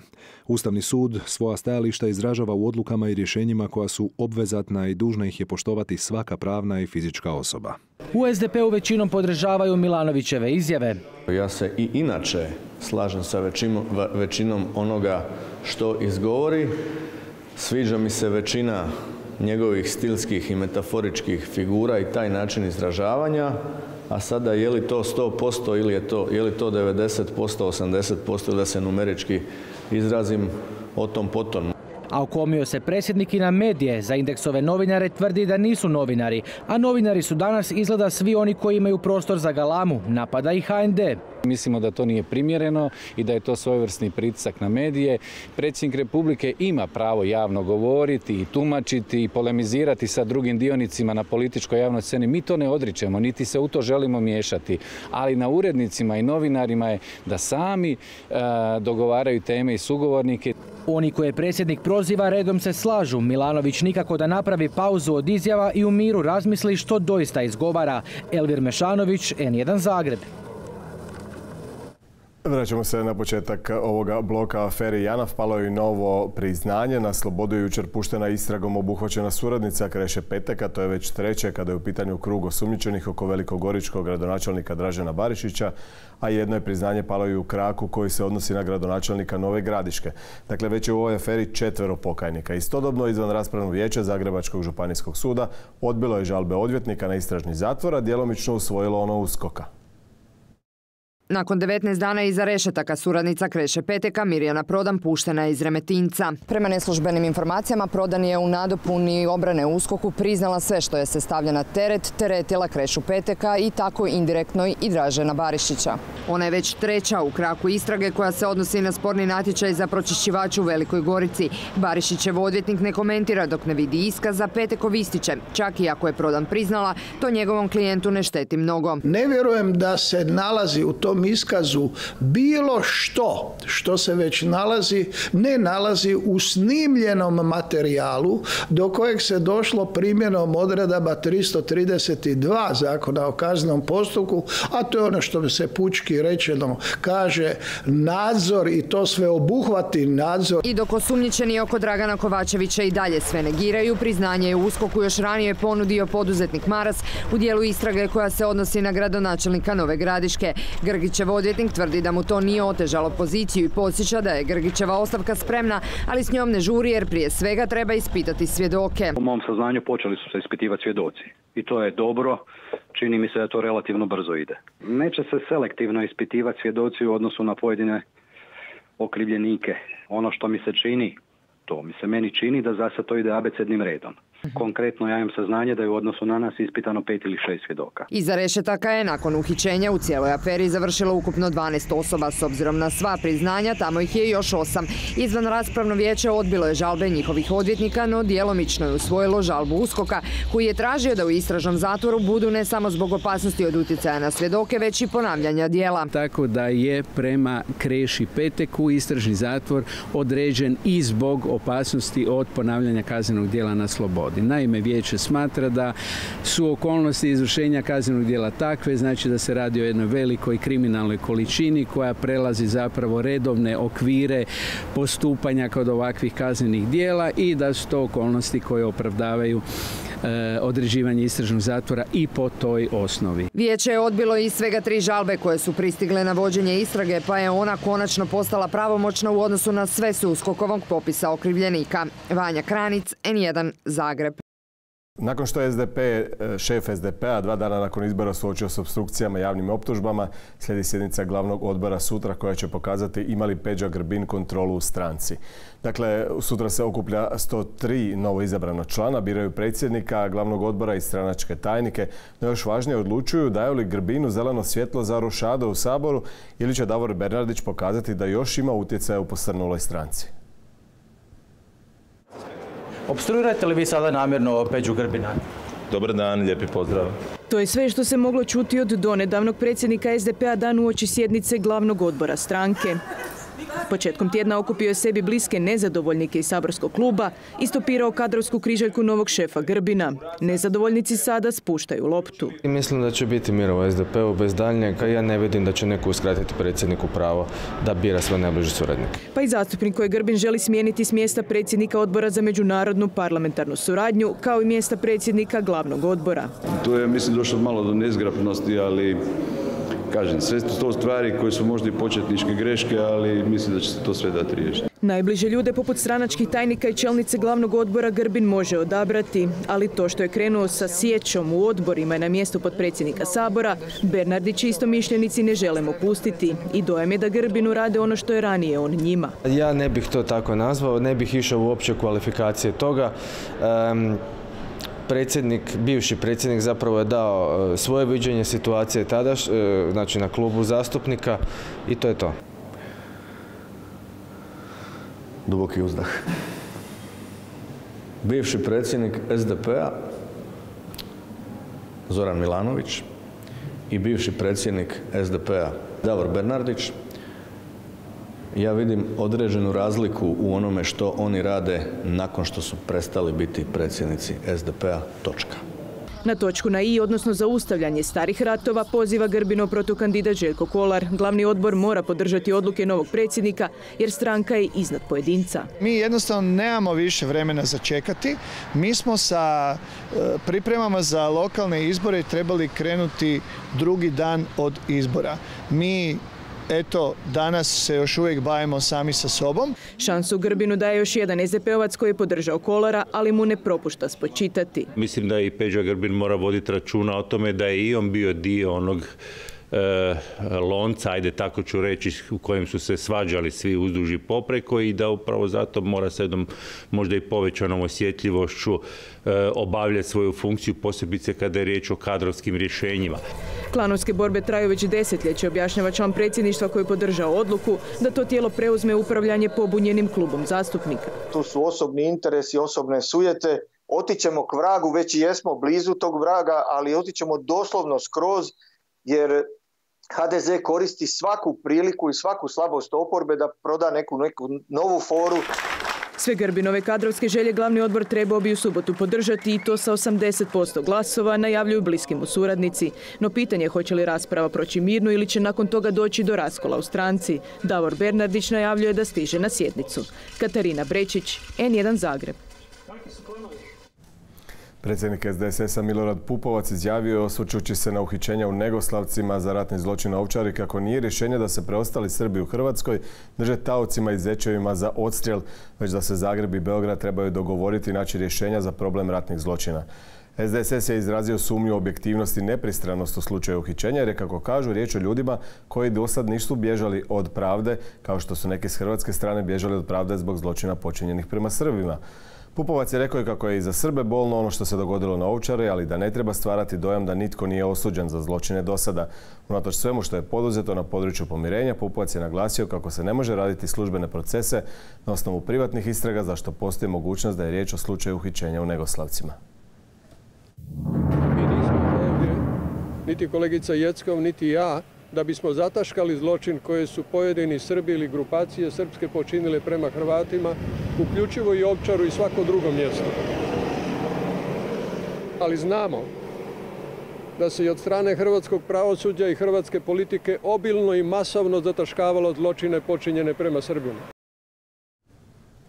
Ustavni sud svoja stajališta izražava u odlukama i rješenjima koja su obvezatna i dužna ih je poštovati svaka pravna i fizička osoba. U es de pe-u većinom podržavaju Milanovićeve izjave. Ja se i inače slažem sa većinom, većinom onoga što izgovori. Sviđa mi se većina njegovih stilskih i metaforičkih figura i taj način izražavanja, a sada je li to sto posto ili je to, je li to devedeset posto, osamdeset posto, da se numerički izrazim o tom potom. A okomio se predsjednik i na medije. Za Indeksove novinare tvrdi da nisu novinari, a novinari su danas izgleda svi oni koji imaju prostor za galamu, napada i ha en de. Mislimo da to nije primjereno i da je to svojevrsni pritisak na medije. Predsjednik Republike ima pravo javno govoriti i tumačiti i polemizirati sa drugim dionicima na političkoj javnoj sceni. Mi to ne odričemo, niti se u to želimo miješati, ali na urednicima i novinarima je da sami e, dogovaraju teme i sugovornike. Oni koje je predsjednik proziva redom se slažu. Milanović nikako da napravi pauzu od izjava i u miru razmisli što doista izgovara. Elvir Mešanović, en jedan, Zagreb. Vraćamo se na početak ovoga bloka aferi JANAF. Palo je i novo priznanje. Na slobodu je jučer puštena istragom obuhvaćena suradnica Kreše Peteka. To je već treće kada je u pitanju krug osumnjičenih oko velikogoričkog gradonačelnika Dražena Barišića, a jedno je priznanje palo i u kraku koji se odnosi na gradonačelnika Nove Gradiške. Dakle, već je u ovoj aferi četvero pokajnika. Istodobno, izvan raspravnog vijeća Zagrebačkog županijskog suda odbilo je žalbe odvjetnika na istražni zatvor, a djelomično usvojilo ono USKOK-a. Nakon devetnaest dana iza rešetaka suradnica Kreše Peteka Mirjana Prodan puštena je iz Remetinca. Prema neslužbenim informacijama Prodan je u nadopuni obrane USKOK-u priznala sve što je se stavlja na teret, teretila Krešu Peteka i tako indirektno i Dražena Barišića. Ona je već treća u kraku istrage koja se odnosi na sporni natječaj za pročišćivaču u Velikoj Gorici. Barišićev odvjetnik ne komentira dok ne vidi iskaza Petekov ističe. Čak i ako je Prodan priznala, to njegovom klijentu ne šteti mnogo. Ne vjerujem da se nalazi u tom iskazu bilo što što se već nalazi, ne nalazi u snimljenom materijalu do kojeg se došlo primjenom odredaba tristo trideset dva Zakona o kaznenom postupku, a to je ono što se pučki rečeno kaže nadzor i to sve obuhvati nadzor. I dok osumnjičeni oko Dragana Kovačevića i dalje sve negiraju, priznanje je USKOK-u još ranije ponudio poduzetnik Maras u dijelu istrage koja se odnosi na gradonačelnika Nove Gradiške. Grgić Grgićev odvjetnik tvrdi da mu to nije otežalo poziciju i podsjeća da je Grgićeva ostavka spremna, ali s njom ne žuri jer prije svega treba ispitati svjedoke. Po mom saznanju počeli su se ispitivati svjedoci i to je dobro. Čini mi se da to relativno brzo ide. Neće se selektivno ispitivati svjedoci u odnosu na pojedine okrivljenike. Ono što mi se čini, to mi se meni čini da za sad to ide abecednim redom. Konkretno ja imam saznanje da je u odnosu na nas ispitano pet ili šest svjedoka. Iza rešetaka je nakon uhićenja u cijeloj aferi završilo ukupno dvanaest osoba. S obzirom na sva priznanja, tamo ih je još osam. Izvan raspravno vijeće odbilo je žalbe njihovih odvjetnika, no djelomično je usvojilo žalbu USKOK-a, koji je tražio da u istražnom zatvoru budu ne samo zbog opasnosti od utjecaja na svjedoke, već i ponavljanja djela. Tako da je prema Kreši Peteku istražni zatvor određen i zbog opasnosti od ponavljanja kaznenog djela na slobodu. Naime, vijeće smatra da su okolnosti izvršenja kaznenog djela takve, znači da se radi o jednoj velikoj kriminalnoj količini koja prelazi zapravo redovne okvire postupanja kod ovakvih kaznenih djela i da su to okolnosti koje opravdavaju određivanje istražnog zatvora i po toj osnovi. Vijeće je odbilo i svega tri žalbe koje su pristigle na vođenje istrage, pa je ona konačno postala pravomoćna u odnosu na sve s USKOK-ovog popisa okrivljenika. Vanja Kranic, en jedan, Zagreb. Nakon što je S D P, šef S D P-a dva dana nakon izbora suočio s opstrukcijama i javnim optužbama, slijedi sjednica glavnog odbora sutra koja će pokazati ima li Peđa Grbin kontrolu u stranci. Dakle, sutra se okuplja sto tri novo izabrana člana, biraju predsjednika glavnog odbora i stranačke tajnike, no još važnije odlučuju daju li Grbinu zeleno svjetlo za rošado u Saboru ili će Davor Bernardić pokazati da još ima utjecaja u posrnuloj stranci. Opstruirate li vi sada namjerno Peđu Grbina? Dobar dan, lijepi pozdrav. To je sve što se moglo čuti od donedavnog predsjednika S D P-a dan uoči sjednice glavnog odbora stranke. Početkom tjedna okupio je sebi bliske nezadovoljnike iz saborskog kluba i stopirao kadrovsku križaljku novog šefa Grbina. Nezadovoljnici sada spuštaju loptu. I mislim da će biti mira u S D P-u bez daljnjega. Ja ne vidim da će neko uskratiti predsjedniku pravo da bira svoje najbliže suradnike. Pa i zastupnik koji Grbin želi smijeniti s mjesta predsjednika odbora za međunarodnu parlamentarnu suradnju kao i mjesta predsjednika glavnog odbora. To je, mislim, došlo malo do nezgrapnosti, ali... Kažem, sve to stvari koje su možda i početničke greške, ali mislim da će se to sve dati riješiti. Najbliže ljude poput stranačkih tajnika i čelnice glavnog odbora Grbin može odabrati, ali to što je krenuo sa sjećom u odborima i na mjestu potpredsjednika Sabora, Bernardić i istomišljenici ne želimo pustiti i dojam je da Grbinu rade ono što je ranije on njima. Ja ne bih to tako nazvao, ne bih išao u opće kvalifikacije toga. Um, Predsjednik, bivši predsjednik zapravo je dao svoje viđenje situacije tada, znači na klubu zastupnika i to je to. Duboki uzdah. Bivši predsjednik S D P-a, Zoran Milanović i bivši predsjednik S D P-a, Davor Bernardić, ja vidim određenu razliku u onome što oni rade nakon što su prestali biti predsjednici S D P-a. Točka. Na točku na i, odnosno zaustavljanje starih ratova, poziva Grbinov protukandidat Željko Kolar. Glavni odbor mora podržati odluke novog predsjednika jer stranka je iznad pojedinca. Mi jednostavno nemamo više vremena za čekati. Mi smo sa pripremama za lokalne izbore trebali krenuti drugi dan od izbora. Mi Eto, danas se još uvijek bavimo sami sa sobom. Šansu Grbinu daje još jedan S D P-ovac koji je podržao Kolara, ali mu ne propušta spočitati. Mislim da i Peđa Grbin mora voditi računa o tome da je i on bio dio onog lonca, ajde tako ću reći, u kojem su se svađali svi uzduži popreko i da upravo zato mora sa jednom možda i povećanom osjetljivošću obavljati svoju funkciju, posebice kada je riječ o kadrovskim rješenjima. Klanovske borbe traju već desetljeće, objašnjava član predsjedništva koji podržao odluku da to tijelo preuzme upravljanje pobunjenim klubom zastupnika. Tu su osobni interesi, osobne sujete. Otićemo k vragu, već i jesmo blizu tog vraga, ali otićemo doslovno skroz, jer ha de ze koristi svaku priliku i svaku slabost oporbe da proda neku, neku novu foru. Sve Grbinove kadrovske želje glavni odbor trebao bi u subotu podržati i to sa osamdeset posto glasova, najavljuju bliski mu suradnici. No pitanje je hoće li rasprava proći mirno ili će nakon toga doći do raskola u stranci. Davor Bernardić najavljuje da stiže na sjednicu. Katarina Brečić, en jedan Zagreb. Predsjednik es de es a Milorad Pupovac izjavio, osvrćući se na uhićenja u Negoslavcima za ratni zločin na Ovčari, kako nije rješenje da se preostali Srbi u Hrvatskoj drže taocima i zečevima za odstrjel, već da se Zagreb i Beograd trebaju dogovoriti i naći rješenja za problem ratnih zločina. es de es je izrazio sumnju objektivnosti i nepristranost u slučaju uhićenja, jer je, kako kažu, riječ o ljudima koji do sad nisu bježali od pravde, kao što su neki s hrvatske strane bježali od pravde zbog zločina počinjenih prema Srbima. Pupovac je rekao kako je i za Srbe bolno ono što se dogodilo na Ovčari, ali da ne treba stvarati dojam da nitko nije osuđen za zločine do sada. Unatoč svemu što je poduzeto na području pomirenja, Pupovac je naglasio kako se ne može raditi službene procese na osnovu privatnih istraga, zašto postoji mogućnost da je riječ o slučaju uhićenja u Negoslavcima. Mi nismo ovdje, niti kolegica Jeckov, niti ja, da bismo zataškali zločin koje su pojedini Srbi ili grupacije srpske počinile prema Hrvatima, uključivo i Ovčaru i svako drugo mjesto. Ali znamo da se i od strane hrvatskog pravosuđa i hrvatske politike obilno i masovno zataškavalo zločine počinjene prema Srbima.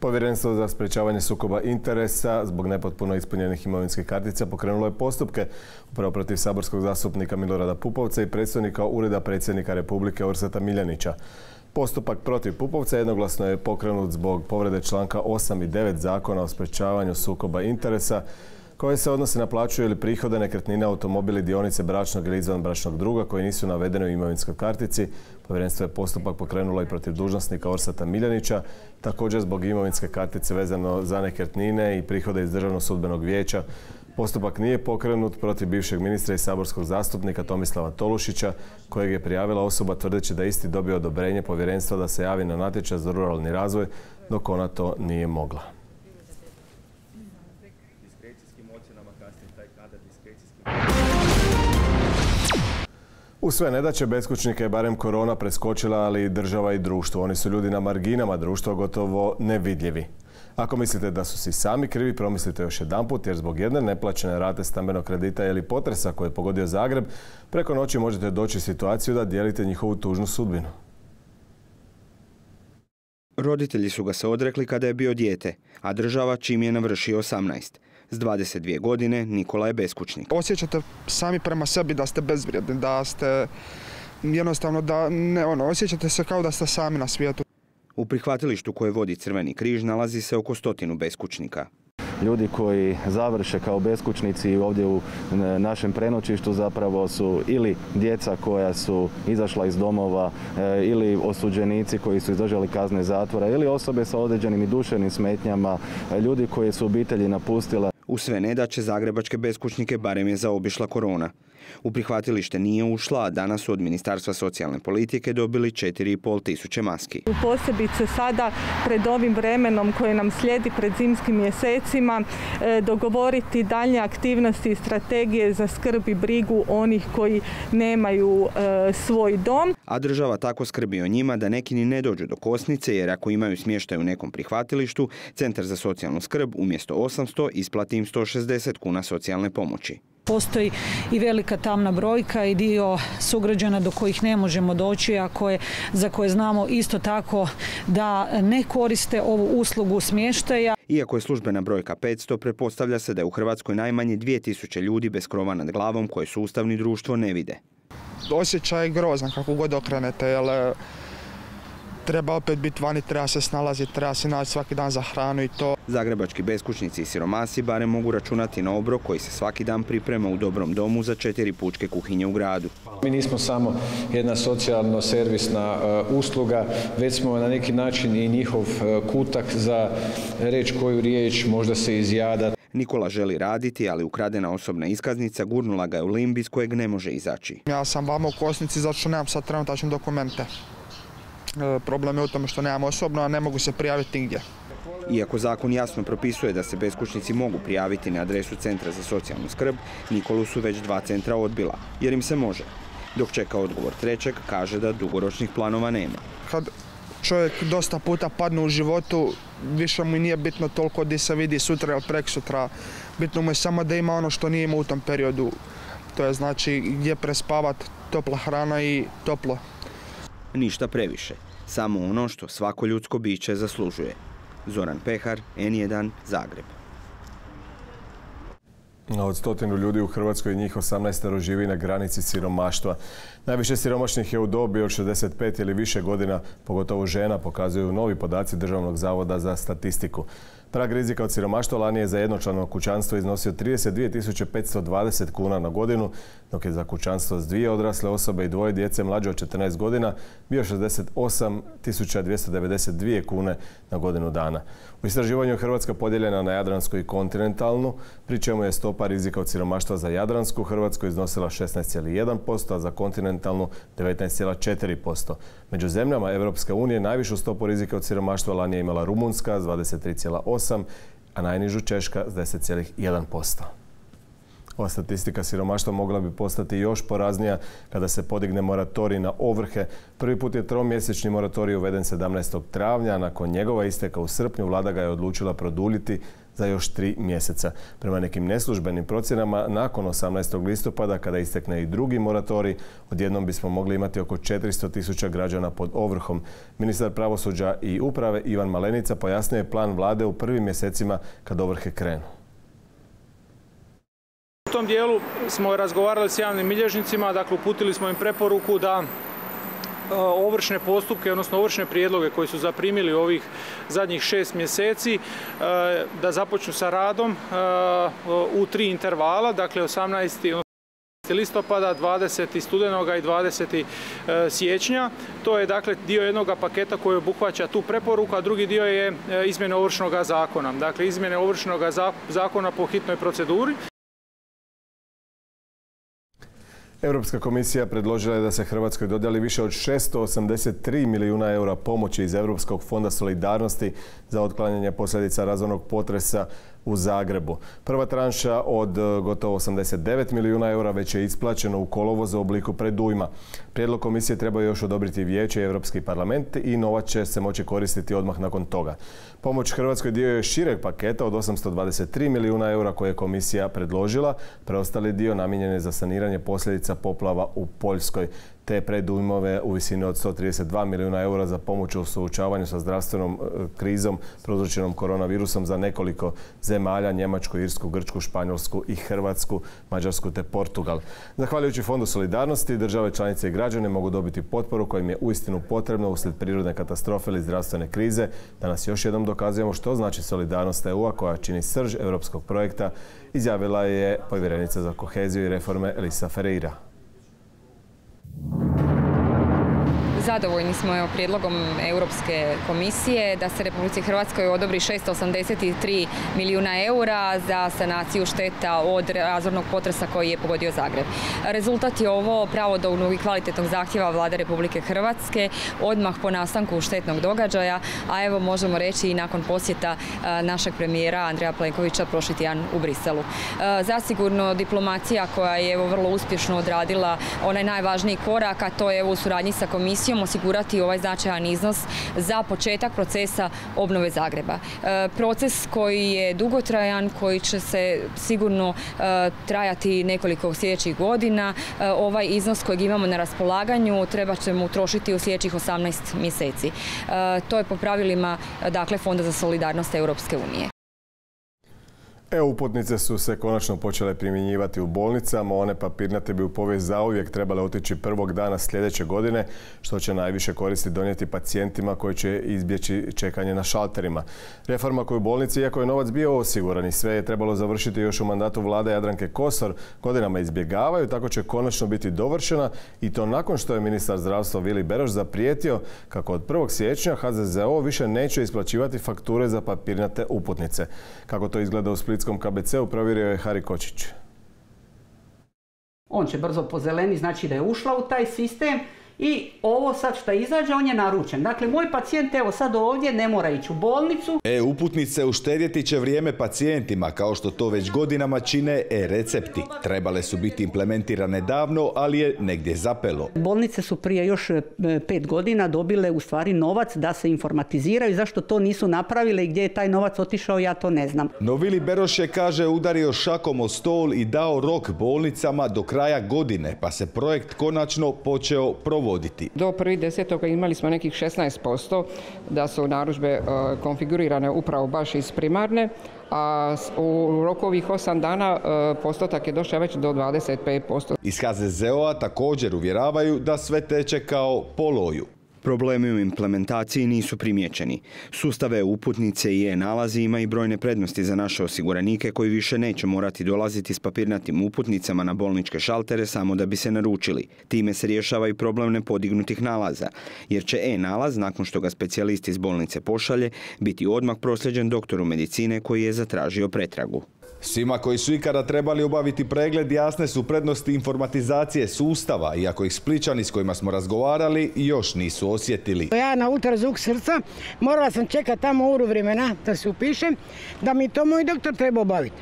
Povjerenstvo za sprječavanje sukoba interesa zbog nepotpuno ispunjenih imovinskih kartica pokrenulo je postupke upravo protiv saborskog zastupnika Milorada Pupovca i predstojnika Ureda predsjednika Republike Orsata Miljanića. Postupak protiv Pupovca jednoglasno je pokrenut zbog povrede članka osam i devet Zakona o sprječavanju sukoba interesa, koje se odnose na plaću ili prihode, nekretnine, automobili, dionice bračnog ili izvanbračnog druga koji nisu navedeni u imovinskoj kartici. Povjerenstvo je postupak pokrenulo i protiv dužnosnika Orsata Miljanića, također zbog imovinske kartice vezano za nekretnine i prihode iz Državnog sudbenog vijeća. Postupak nije pokrenut protiv bivšeg ministra i saborskog zastupnika Tomislava Tolušića, kojeg je prijavila osoba tvrdeći da isti dobio odobrenje povjerenstva da se javi na natječaj za ruralni razvoj, dok ona to nije mogla. U sve nedaće beskućnike je barem korona preskočila, ali i država i društvo. Oni su ljudi na marginama društva, gotovo nevidljivi. Ako mislite da su si sami krivi, promislite još jedanput, jer zbog jedne neplaćene rate stambenog kredita ili potresa koji je pogodio Zagreb, preko noći možete doći u situaciju da dijelite njihovu tužnu sudbinu. Roditelji su ga se odrekli kada je bio dijete, a država čim je navršio osamnaest. S dvadeset dvije godine Nikola je beskućnik. Osjećate sami prema sebi da ste bezvrijedni, da ste jednostavno da ne, ono, osjećate se kao da ste sami na svijetu. U prihvatilištu koje vodi Crveni križ nalazi se oko stotinu beskućnika. Ljudi koji završe kao beskućnici ovdje u našem prenoćištu zapravo su ili djeca koja su izašla iz domova, ili osuđenici koji su izdržali kazne zatvora, ili osobe sa određenim i duševnim smetnjama, ljudi koji su obitelji napustila. U sve nedaće zagrebačke beskućnike barem je zaobišla korona. U prihvatilište nije ušla, a danas su od Ministarstva socijalne politike dobili četiri i pol tisuće maski. Posebice sada pred ovim vremenom koje nam slijedi pred zimskim mjesecima dogovoriti dalje aktivnosti i strategije za skrb i brigu onih koji nemaju svoj dom. A država tako skrbi o njima da neki ni ne dođu do kosnice, jer ako imaju smještaj u nekom prihvatilištu, Centar za socijalnu skrb umjesto osamsto isplati im sto šezdeset kuna socijalne pomoći. Postoji i velika tamna brojka i dio sugrađana do kojih ne možemo doći, a za koje znamo isto tako da ne koriste ovu uslugu smještaja. Iako je službena brojka petsto, pretpostavlja se da je u Hrvatskoj najmanje dvije tisuće ljudi bez krova nad glavom koje sustavno društvo ne vide. Osjećaj je grozan kako god okrenete, jer treba opet biti vani, treba se snalaziti, treba se naći svaki dan za hranu i to. Zagrebački beskućnici i siromasi barem mogu računati na obrok koji se svaki dan priprema u dobrom domu za četiri pučke kuhinje u gradu. Mi nismo samo jedna socijalno-servisna usluga, već smo na neki način i njihov kutak za reći koju riječ možda se izjada. Nikola želi raditi, ali ukradena osobna iskaznica gurnula ga je u limb iz kojeg ne može izaći. Ja sam vama u Kosnici zato što nemam sad trenutačne dokumente. Problem je u tome što nemam osobno, a ne mogu se prijaviti nigdje. Iako zakon jasno propisuje da se beskućnici mogu prijaviti na adresu Centra za socijalnu skrb, Nikolu su već dva centra odbila, jer im se može. Dok čeka odgovor trećeg, kaže da dugoročnih planova nema. Kad čovjek dosta puta padne u životu, više mu nije bitno toliko gdje se vidi sutra ili preksutra. Bitno mu je samo da ima ono što nije imao u tom periodu. To je znači gdje prespavati, topla hrana i toplo. Ništa previše, samo ono što svako ljudsko biće zaslužuje. Zoran Pehar, N jedan, Zagreb. Od stotinu ljudi u Hrvatskoj, njih osamnaestero živi na granici siromaštva. Najviše siromašnih je u dobi od šezdeset pet ili više godina, pogotovo žena, pokazuju novi podaci Državnog zavoda za statistiku. Prag rizika od siromaštva lani je za jednočlano kućanstvo iznosio trideset dvije tisuće petsto dvadeset kuna na godinu, dok je za kućanstvo s dvije odrasle osobe i dvoje djece mlađe od četrnaest godina bio šezdeset osam tisuća dvjesto devedeset dvije kune na godinu dana. U istraživanju je Hrvatska podijeljena na jadransku i kontinentalnu, pri čemu je stopa rizika od siromaštva za jadransku Hrvatsku iznosila šesnaest zarez jedan posto, a za kontinentalnu devetnaest zarez četiri posto. Među zemljama Europske unije najvišu stopu rizika od siromaštva lani je imala Rumunjska s dvadeset tri zarez osam posto, a najnižu Češka s deset zarez jedan posto. Ova statistika siromaštva mogla bi postati još poraznija kada se podigne moratorij na ovrhe. Prvi put je tromjesečni moratorij uveden sedamnaestog travnja, a nakon njegova isteka u srpnju vlada ga je odlučila produljiti za još tri mjeseca. Prema nekim neslužbenim procjenama, nakon osamnaestog listopada, kada istekne i drugi moratorij, odjednom bismo mogli imati oko četiristo tisuća građana pod ovrhom. Ministar pravosuđa i uprave Ivan Malenica pojasnio je plan vlade u prvim mjesecima kad ovrhe krenu. U tom dijelu smo razgovarali s javnim bilježnicima, dakle uputili smo im preporuku da ovršne postupke, odnosno ovršne prijedloge koji su zaprimili ovih zadnjih šest mjeseci, da započnu sa radom u tri intervala, dakle osamnaesti listopada, dvadeseti studenoga i dvadeseti siječnja. To je dakle dio jednog paketa koji obuhvaća tu preporuku, a drugi dio je izmjene ovršnog zakona. Dakle, izmjene ovršnog zakona po hitnoj proceduri. Europska komisija predložila je da se Hrvatskoj dodijeli više od šesto osamdeset tri milijuna eura pomoći iz Europskog fonda solidarnosti za otklanjanje posljedica razornog potresa u Zagrebu. Prva tranša od gotovo osamdeset devet milijuna eura već je isplaćeno u kolovozu u obliku predujma. Prijedlog komisije treba još odobriti Vijeće i Europski parlament i novac će se moći koristiti odmah nakon toga. Pomoć Hrvatskoj dio je šireg paketa od osamsto dvadeset tri milijuna eura koje je komisija predložila. Preostali dio namijenjen je za saniranje posljedica poplava u Poljskoj. Te predujmove u visini od sto trideset dva milijuna eura za pomoć u suočavanju sa zdravstvenom krizom prouzročenom koronavirusom za nekoliko zemalja, Njemačku, Irsku, Grčku, Španjolsku i Hrvatsku, Mađarsku te Portugal. Zahvaljujući Fondu solidarnosti, države, članice i građane mogu dobiti potporu kojim je uistinu potrebno uslijed prirodne katastrofe ili zdravstvene krize. Danas još jednom dokazujemo što znači solidarnost E U-a koja čini srž europskog projekta, izjavila je povjerenica za koheziju i reforme Elisa Ferreira. Zadovoljni smo evo prijedlogom Europske komisije da se Republici Hrvatskoj odobri šesto osamdeset tri milijuna eura za sanaciju šteta od razornog potresa koji je pogodio Zagreb. Rezultat je ovo pravodobnog i kvalitetnog zahtjeva Vlade Republike Hrvatske odmah po nastanku štetnog događaja, a evo možemo reći i nakon posjeta našeg premijera Andreja Plenkovića prošli tjedan u Briselu. Zasigurno diplomacija koja je evo vrlo uspješno odradila onaj najvažniji korak, a to je u suradnji sa komisijom osigurati ovaj značajan iznos za početak procesa obnove Zagreba. Proces koji je dugotrajan, koji će se sigurno trajati nekoliko sljedećih godina. Ovaj iznos kojeg imamo na raspolaganju treba ćemo utrošiti u sljedećih osamnaest mjeseci. To je po pravilima dakle Fonda za solidarnost Europske unije. E-uputnice su se konačno počele primjenjivati u bolnicama. One papirnate bi u povijest zauvijek trebale otići prvog dana sljedeće godine, što će najviše koristi donijeti pacijentima koji će izbjeći čekanje na šalterima. Reforma koju bolnici, iako je novac bio osiguran i sve je trebalo završiti još u mandatu vlade Jadranke Kosor, godinama izbjegavaju, tako će konačno biti dovršena i to nakon što je ministar zdravstva Vili Beroš zaprijetio kako od prvog siječnja ha ze ze o više neće isplaćivati fakture za papirnate uputnice. Kako to izgleda u Splitu ka be ceu provjerio je Harij Kočić. On će brzo pozeleni, znači da je ušla u taj sistem i ovo sad što izađe, on je naručen. Dakle, moj pacijent evo sad ovdje ne mora ići u bolnicu. E-uputnice uštedjeti će vrijeme pacijentima, kao što to već godinama čine e-recepti. Trebale su biti implementirane davno, ali je negdje zapelo. Bolnice su prije još pet godina dobile u stvari novac da se informatiziraju. Zašto to nisu napravile i gdje je taj novac otišao, ja to ne znam. No Vili Beroš je, kaže, udario šakom o stol i dao rok bolnicama do kraja godine, pa se projekt konačno počeo provoditi. Do prvog desetog imali smo nekih šesnaest posto da su narudžbe konfigurirane upravo baš iz primarne, a u roku ovih osam dana postotak je došao već do dvadeset pet posto. Iz ha ze ze o-a također uvjeravaju da sve teče kao po loju. Problemi u implementaciji nisu primijećeni. Sustave uputnice i e-nalazi ima i brojne prednosti za naše osiguranike koji više neće morati dolaziti s papirnatim uputnicama na bolničke šaltere samo da bi se naručili. Time se rješava i problem nepodignutih nalaza, jer će e-nalaz, nakon što ga specijalist iz bolnice pošalje, biti odmah prosljeđen doktoru medicine koji je zatražio pretragu. Svima koji su ikada trebali obaviti pregled jasne su prednosti informatizacije sustava, iako ih Splićani s kojima smo razgovarali još nisu osjetili. Ja na ultrazvuk srca morala sam čekati tamo uru vremena da se upišem, da mi to moj doktor treba obaviti.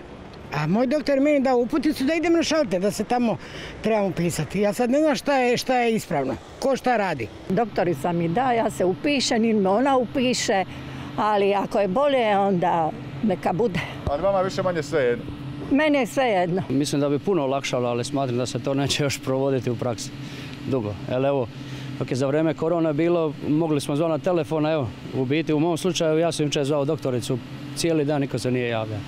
A moj doktor meni dao uputnicu da idem na šalter, da se tamo trebam upisati. Ja sad ne znam šta je, šta je ispravno, ko šta radi. Doktorica mi da, ja se upišem, i ona upiše, ali ako je bolje onda... neka bude. Ali vama više manje sve jedno? Mene je sve jedno. Mislim da bi puno olakšalo, ali smatram da se to neće još provoditi u praksi dugo. Evo, dok je za vrijeme korona bilo, mogli smo zvati na telefon, evo, u biti u mom slučaju ja sam jučer zvao doktoricu, cijeli dan niko se nije javljao.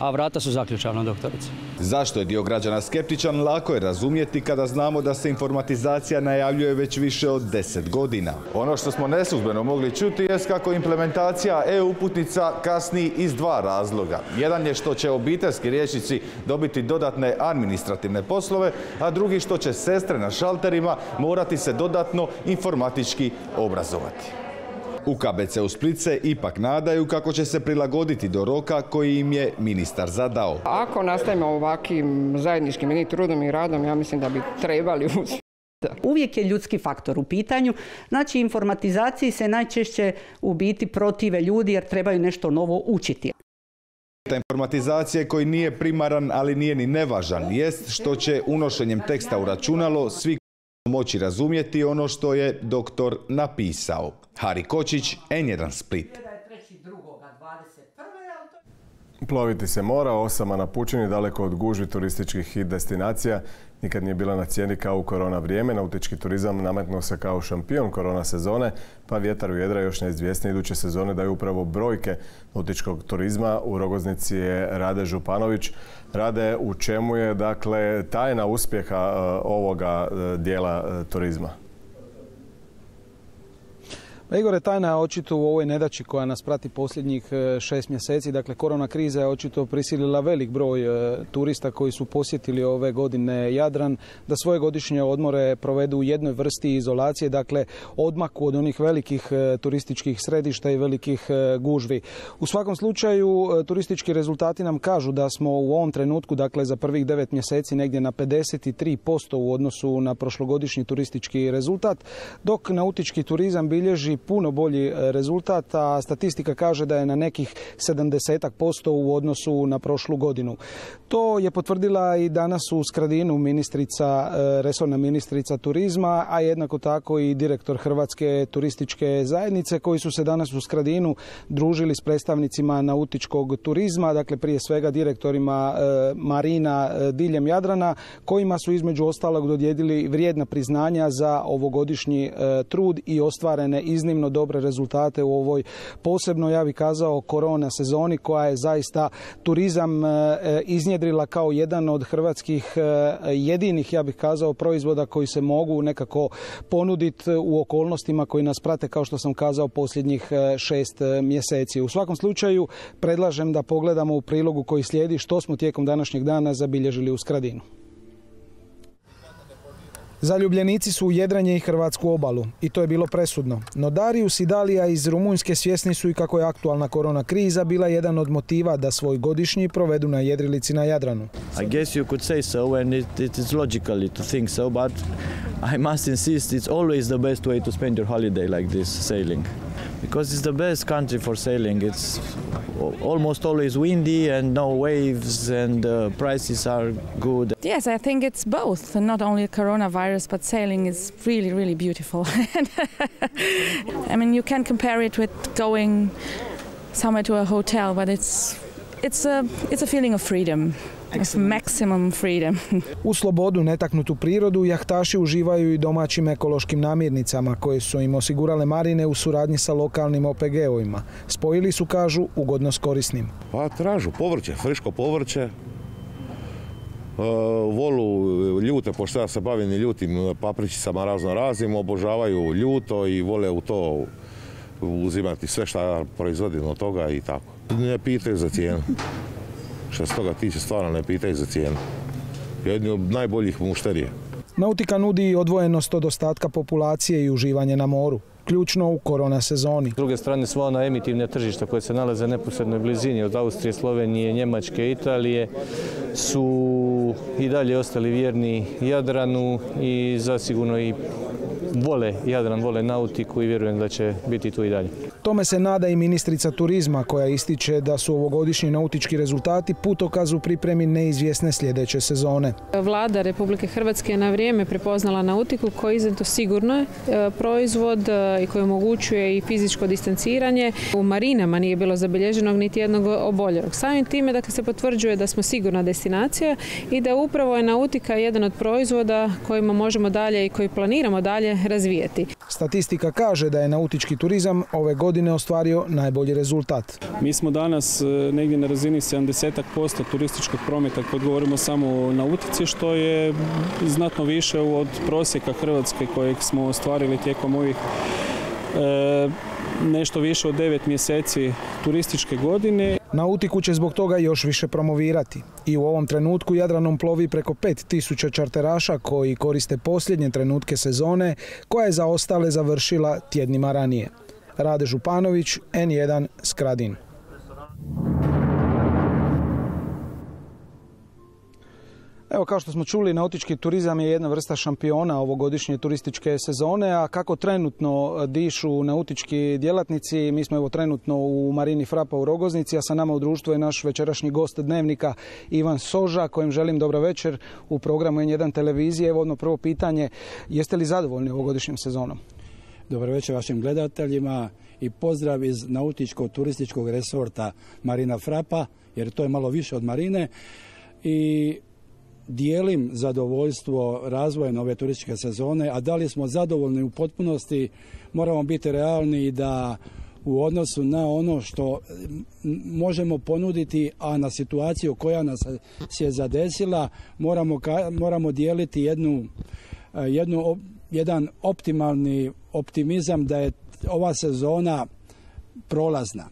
A vrata su zaključana doktorica. Zašto je dio građana skeptičan, lako je razumjeti kada znamo da se informatizacija najavljuje već više od deset godina. Ono što smo neslužbeno mogli čuti je kako implementacija e-uputnica kasni iz dva razloga. Jedan je što će obiteljski liječnici dobiti dodatne administrativne poslove, a drugi što će sestre na šalterima morati se dodatno informatički obrazovati. U ka be ceu Split se ipak nadaju kako će se prilagoditi do roka koji im je ministar zadao. Ako nastavimo ovakvim zajedničkim i trudom i radom, ja mislim da bi trebali uspjeti. Uvijek je ljudski faktor u pitanju. Znači, informatizaciji se najčešće u biti protive ljudi jer trebaju nešto novo učiti. Informatizacije koji nije primaran, ali nije ni nevažan, jest što će unošenjem teksta u računalo svi moći razumjeti ono što je doktor napisao. Harij Kočić, en jedan Split. Ploviti se mora, osama na pučini, daleko od gužvi turističkih hit destinacija. Nikad nije bila na cijeni kao u korona vrijeme. Nautički turizam nametnuo se kao šampion korona sezone, pa vjetar u jedra još neizvjesni iduće sezone daju upravo brojke nautičkog turizma. U Rogoznici je Rade Županović. Rade, u čemu je dakle tajna uspjeha ovoga dijela turizma? Igore, tajna je očito u ovoj nedači koja nas prati posljednjih šest mjeseci. Dakle, korona kriza je očito prisilila velik broj turista koji su posjetili ove godine Jadran da svoje godišnje odmore provedu u jednoj vrsti izolacije, dakle odmaku od onih velikih turističkih središta i velikih gužvi. U svakom slučaju, turistički rezultati nam kažu da smo u ovom trenutku, dakle za prvih devet mjeseci, negdje na pedeset tri posto u odnosu na prošlogodišnji turistički rezultat, dok nautički turizam bilježi puno bolji rezultat, a statistika kaže da je na nekih sedamdeset posto u odnosu na prošlu godinu. To je potvrdila i danas u Skradinu ministrica, resorna ministrica turizma, a jednako tako i direktor Hrvatske turističke zajednice, koji su se danas u Skradinu družili s predstavnicima nautičkog turizma, dakle prije svega direktorima marina diljem Jadrana, kojima su između ostalog dodijedili vrijedna priznanja za ovogodišnji trud i ostvarene iznimne iznimno dobre rezultate u ovoj posebno, ja bih kazao, korona sezoni, koja je zaista turizam iznjedrila kao jedan od hrvatskih jedinih, ja bih kazao, proizvoda koji se mogu nekako ponuditi u okolnostima koji nas prate, kao što sam kazao, posljednjih šest mjeseci. U svakom slučaju predlažem da pogledamo u prilogu koji slijedi što smo tijekom današnjeg dana zabilježili u Skradinu. Zaljubljenici su u jedrenje i hrvatsku obalu i to je bilo presudno. No Darius i Dalija iz Rumunjske svjesni su i kako je aktualna korona kriza bila jedan od motiva da svoj godišnji provedu na jedrilici na Jadranu. I guess you could say so and it, it is logically to think so, but I must insist it's always the best way to spend your holiday like this, sailing. Because it's the best country for sailing. It's almost always windy and no waves and uh, prices are good. Yes, I think it's both, not only coronavirus, but sailing is really, really beautiful. I mean, you can compare it with going somewhere to a hotel, but it's it's a it's a feeling of freedom. U slobodu, netaknutu prirodu, jahtaši uživaju i domaćim ekološkim namirnicama koje su im osigurale marine u suradnji sa lokalnim O P G-ovima. Spojili su, kažu, ugodno s korisnim. Pa tražu povrće, friško povrće, volu ljute, pošto ja se bavim i ljutim papričicama razno raznim, obožavaju ljuto i vole u to uzimati sve što proizvodimo od toga i tako. Ne pitaju za cijenu. Što se toga tiče, stvarno ne pitaju za cijenu. Jedni od najboljih mušterije. Nautika nudi i odvojenost od ostatka populacije i uživanje na moru, ključno u korona sezoni. S druge strane, sva ona emitivna tržišta koje se nalaze u neposrednoj blizini od Austrije, Slovenije, Njemačke i Italije su i dalje ostali vjerni Jadranu i zasigurno i vole Jadran, vole nautiku i vjerujem da će biti tu i dalje. Tome se nada i ministrica turizma koja ističe da su ovogodišnji nautički rezultati putokaz u pripremi neizvjesne sljedeće sezone. Vlada Republike Hrvatske je na vrijeme prepoznala nautiku koja je izuzetno sigurno proizvod i koji omogućuje i fizičko distanciranje. U marinama nije bilo zabilježenog niti jednog oboljelog. Samim time da se potvrđuje da smo sigurna destinacija i da upravo je nautika jedan od proizvoda kojima možemo dalje i koji planiramo dalje razvijeti. Statistika kaže da je nautički turizam ove godine ostvario najbolji rezultat. Mi smo danas negdje na razini sedamdeset posto turističkog prometa kad govorimo samo o nautici, što je znatno više od prosjeka Hrvatske kojeg smo ostvarili tijekom ovih e, nešto više od devet mjeseci turističke godine. Nautiku će zbog toga još više promovirati. I u ovom trenutku Jadranom plovi preko pet tisuća čarteraša koji koriste posljednje trenutke sezone, koja je za ostale završila tjednima ranije. Rade Županović, N jedan, Skradin. Evo, kao što smo čuli, nautički turizam je jedna vrsta šampiona ovogodišnje turističke sezone, a kako trenutno dišu nautički djelatnici, mi smo evo trenutno u Marini Frapa u Rogoznici, a sa nama u društvu je naš večerašnji gost Dnevnika Ivan Soža, kojem želim dobra večer u programu N jedan televizije. Evo odno prvo pitanje, jeste li zadovoljni ovogodišnjom sezonom? Dobar večer vašim gledateljima i pozdrav iz nautičko-turističkog resorta Marina Frapa, jer to je malo više od marine. I dijelim zadovoljstvo razvojem ove turističke sezone, a da li smo zadovoljni u potpunosti, moramo biti realni da u odnosu na ono što možemo ponuditi, a na situaciju koja nas je zadesila, moramo, moramo dijeliti jednu, jednu, jedan optimalni optimizam da je ova sezona prolazna.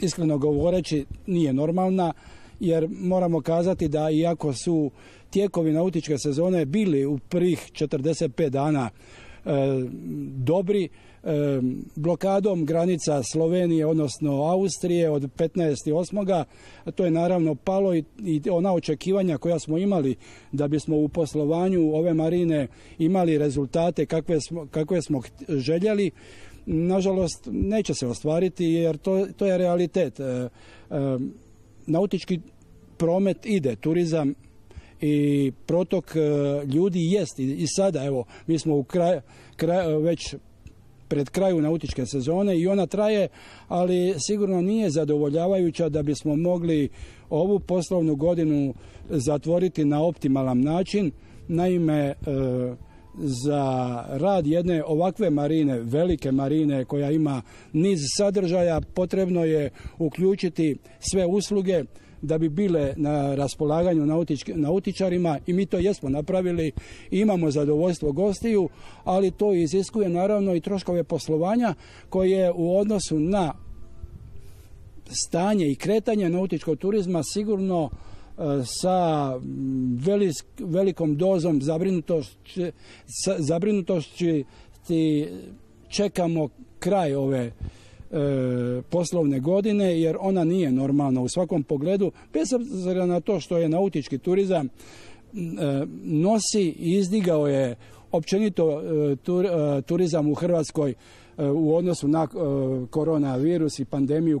Iskreno govoreći, nije normalna, jer moramo kazati da iako su tijekovi nautičke sezone bili u prvih četrdeset pet dana e, dobri, e, blokadom granica Slovenije, odnosno Austrije od petnaestog osmog to je naravno palo i, i ona očekivanja koja smo imali da bismo u poslovanju ove marine imali rezultate kakve smo, kakve smo željeli, nažalost neće se ostvariti jer to, to je realitet. E, e, Nautički promet ide, turizam i protok ljudi jest i sada, evo, mi smo u kraj, kraj, već pred kraju nautičke sezone i ona traje, ali sigurno nije zadovoljavajuća da bismo mogli ovu poslovnu godinu zatvoriti na optimalan način. Naime, za rad jedne ovakve marine, velike marine koja ima niz sadržaja, potrebno je uključiti sve usluge da bi bile na raspolaganju nautičarima i mi to jesmo napravili i imamo zadovoljstvo gostiju, ali to iziskuje naravno i troškove poslovanja koje u odnosu na stanje i kretanje nautičkog turizma sigurno sa velikom dozom zabrinutošći, zabrinutošći čekamo kraj ove poslovne godine, jer ona nije normalna u svakom pogledu, bez obzira na to što je nautički turizam nosi i izdigao je općenito turizam u Hrvatskoj u odnosu na koronavirus i pandemiju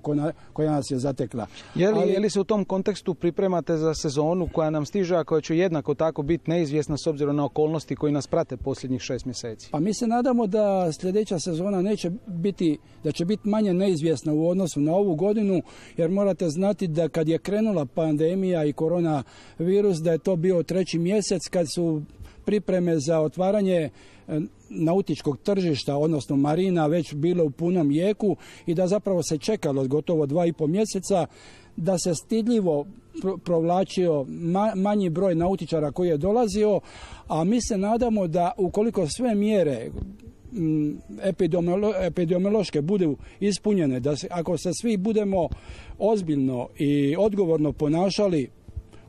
koja nas je zatekla. Je li, je li se u tom kontekstu pripremate za sezonu koja nam stiže, a koja će jednako tako biti neizvjesna s obzirom na okolnosti koji nas prate posljednjih šest mjeseci? Pa mi se nadamo da sljedeća sezona neće biti, da će biti manje neizvjesna u odnosu na ovu godinu, jer morate znati da kad je krenula pandemija i koronavirus, da je to bio treći mjesec kad su pripreme za otvaranje nautičkog tržišta, odnosno marina, već bile u punom jeku i da zapravo se čekalo gotovo dva i pol mjeseca, da se stidljivo provlačio manji broj nautičara koji je dolazio, a mi se nadamo da ukoliko sve mjere epidemiološke budu ispunjene, da ako se svi budemo ozbiljno i odgovorno ponašali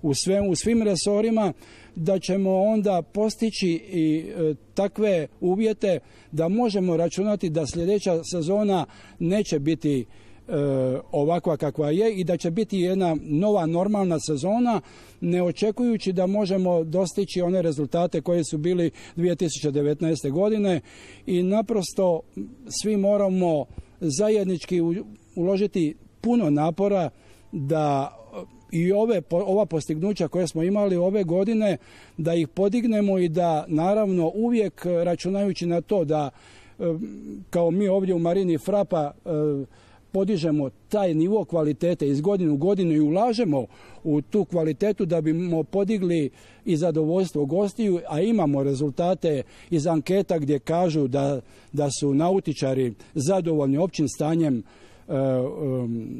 u, sve, u svim resorima, da ćemo onda postići i e, takve uvjete da možemo računati da sljedeća sezona neće biti e, ovakva kakva je i da će biti jedna nova normalna sezona, ne očekujući da možemo dostići one rezultate koji su bili dvije tisuće devetnaeste. godine i naprosto svi moramo zajednički u, uložiti puno napora da i ove, ova postignuća koje smo imali ove godine, da ih podignemo i da naravno uvijek računajući na to da kao mi ovdje u Marini Frapa podižemo taj nivo kvalitete iz godine u godinu i ulažemo u tu kvalitetu da bimo podigli i zadovoljstvo gostiju, a imamo rezultate iz anketa gdje kažu da, da su nautičari zadovoljni općim stanjem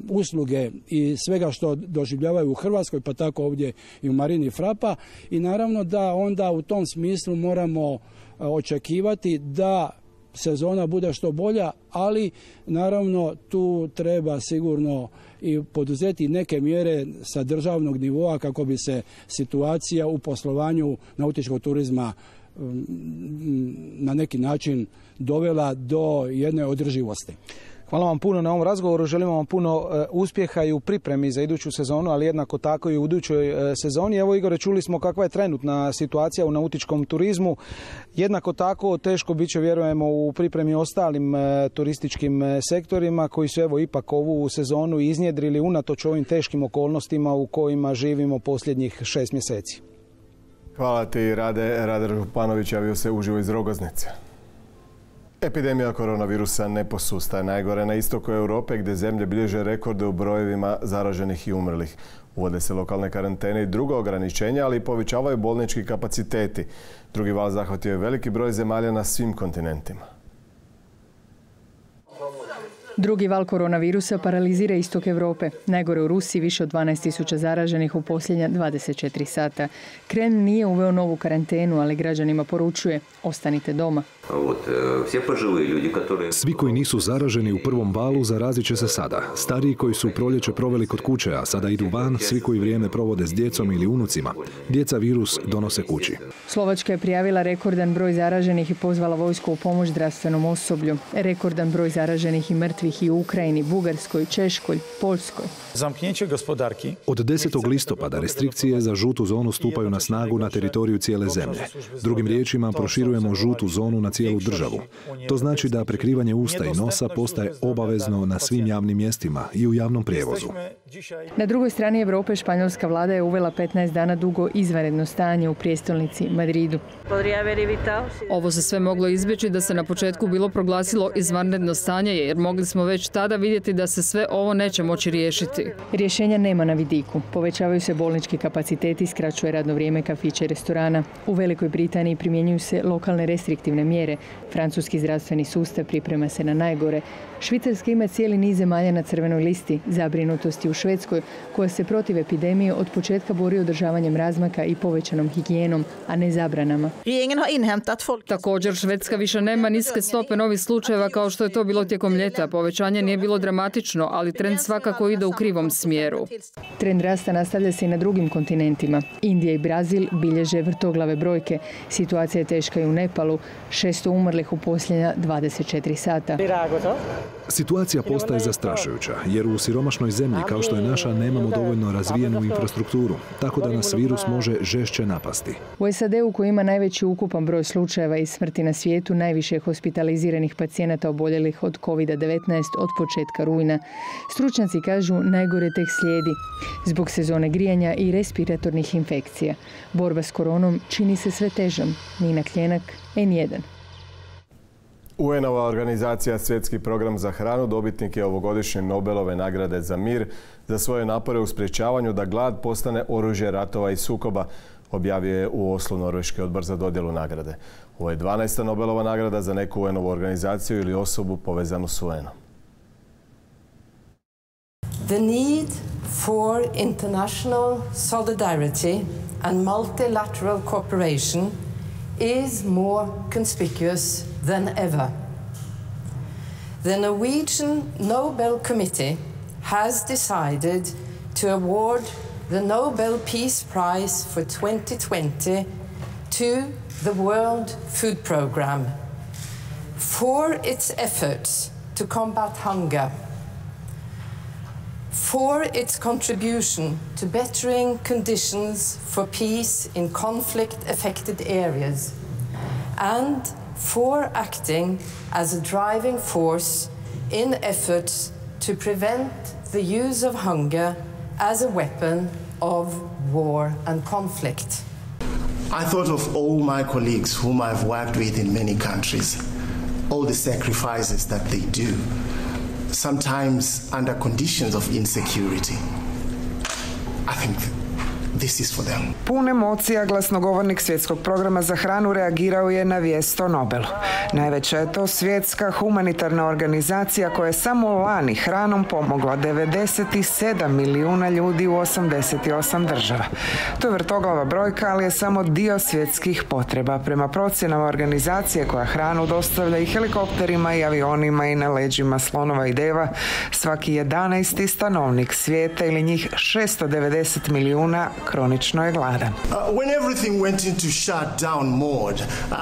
usluge i svega što doživljavaju u Hrvatskoj, pa tako ovdje i u Marini Frapa. I naravno da onda u tom smislu moramo očekivati da sezona bude što bolja, ali naravno tu treba sigurno i poduzeti neke mjere sa državnog nivoa kako bi se situacija u poslovanju nautičkog turizma na neki način dovela do jedne održivosti. Hvala vam puno na ovom razgovoru, želimo vam puno uspjeha i u pripremi za iduću sezonu, ali jednako tako i u idućoj sezoni. Evo Igore, čuli smo kakva je trenutna situacija u nautičkom turizmu. Jednako tako teško bit će, vjerujemo, u pripremi ostalim turističkim sektorima koji su evo ipak ovu sezonu iznjedrili unatoč ovim teškim okolnostima u kojima živimo posljednjih šest mjeseci. Hvala ti Rade, Rade Županović javio se uživo iz Rogoznice. Epidemija koronavirusa ne posustaje, najgore na istoku Europe gdje zemlje bilježe rekorde u brojevima zaraženih i umrlih. Uvode se lokalne karantene i druga ograničenja, ali i povećavaju bolnički kapaciteti. Drugi val zahvatio je veliki broj zemalja na svim kontinentima. Drugi val koronavirusa paralizira istok Europe. Najgore u Rusiji, više od dvanaest tisuća zaraženih u posljednja dvadeset četiri sata. Kreml nije uveo novu karantenu, ali građanima poručuje ostanite doma. Svi koji nisu zaraženi u prvom valu zarazit će se sada. Stariji koji su u proljeće proveli kod kuće, a sada idu van, svi koji vrijeme provode s djecom ili unucima. Djeca virus donose kući. Slovačka je prijavila rekordan broj zaraženih i pozvala vojsku u pomoć zdravstvenom osoblju. Rekordan broj zaraženih i mrtvih i u Ukrajini, Bugarskoj, Češkoj, Poljskoj. Od desetog listopada restrikcije za žutu zonu stupaju na snagu na teritoriju cijele zemlje. Drugim riječima, proširujemo žutu zonu na cijelu državu. To znači da prekrivanje usta i nosa postaje obavezno na svim javnim mjestima i u javnom prijevozu. Na drugoj strani Europe španjolska vlada je uvela petnaest dana dugo izvanredno stanje u prijestolnici Madridu. Ovo se sve moglo izbjeći da se na početku bilo proglasilo izvanredno stanje jer mogli smo već tada vidjeti da se sve ovo neće moći riješiti. Rješenja nema na vidiku. Povećavaju se bolnički kapaciteti, skraćuje radno vrijeme kafića i restorana. U Velikoj Britaniji primjenjuju se lokalne restriktivne mjere. Francuski zdravstveni sustav priprema se na najgore. Švicarska ima cijeli niz zemalja na crvenoj listi. Zabrinutosti u Švedskoj, koja se protiv epidemije od početka bori održavanjem razmaka i povećanom higijenom, a ne zabranama. Također, Švedska više nema niske stope novih slučajeva kao što je to bilo tijekom ljeta. Povećanje nije bilo dramatično, ali trend svakako ide u krivom smjeru. Trend rasta nastavlja se i na drugim kontinentima. Indija i Brazil bilježe vrtoglave brojke. Situacija je teška i u Nepalu. šesto umrlih u posljednja dvadeset četiri sata. Situacija postaje zastrašujuća, jer u siromašnoj zemlji kao što je naša nemamo dovoljno razvijenu infrastrukturu, tako da nas virus može žešće napasti. U S A D-u, koji ima najveći ukupan broj slučajeva i smrti na svijetu, najviše je hospitaliziranih pacijenata oboljelih od kovid devetnaest od početka rujna. Stručnjaci kažu najgore tek slijedi, zbog sezone grijanja i respiratornih infekcija. Borba s koronom čini se sve težom. Nina Kljenak, N jedan. U N-ova organizacija Svjetski program za hranu dobitnik je ovogodišnje Nobelove nagrade za mir za svoje napore u sprječavanju da glad postane oružje ratova i sukoba, objavio je u Oslu norveški odbor za dodjelu nagrade. Ovo je dvanaesta Nobelova nagrada za neku U N-ovu organizaciju ili osobu povezanu s U N-om. The need for international solidarity and multilateral cooperation is more conspicuous than ever. The Norwegian Nobel Committee has decided to award the Nobel Peace Prize for twenty twenty to the World Food Programme for its efforts to combat hunger, for its contribution to bettering conditions for peace in conflict-affected areas, and for acting as a driving force in efforts to prevent the use of hunger as a weapon of war and conflict. I thought of all my colleagues whom I've worked with in many countries, all the sacrifices that they do, sometimes under conditions of insecurity. I think Pun emocija, glasnogovornik Svjetskog programa za hranu reagirao je na vijest o Nobelu. Najveća je to svjetska humanitarna organizacija koja je samo lani hranom pomogla devedeset sedam milijuna ljudi u osamdeset osam država. To je vrtoglava brojka, ali je samo dio svjetskih potreba. Prema procjenama organizacije koja hranu dostavlja i helikopterima i avionima i na leđima slonova i deva, svaki jedanaesti stanovnik svijeta ili njih šesto devedeset milijuna kronično je gladan.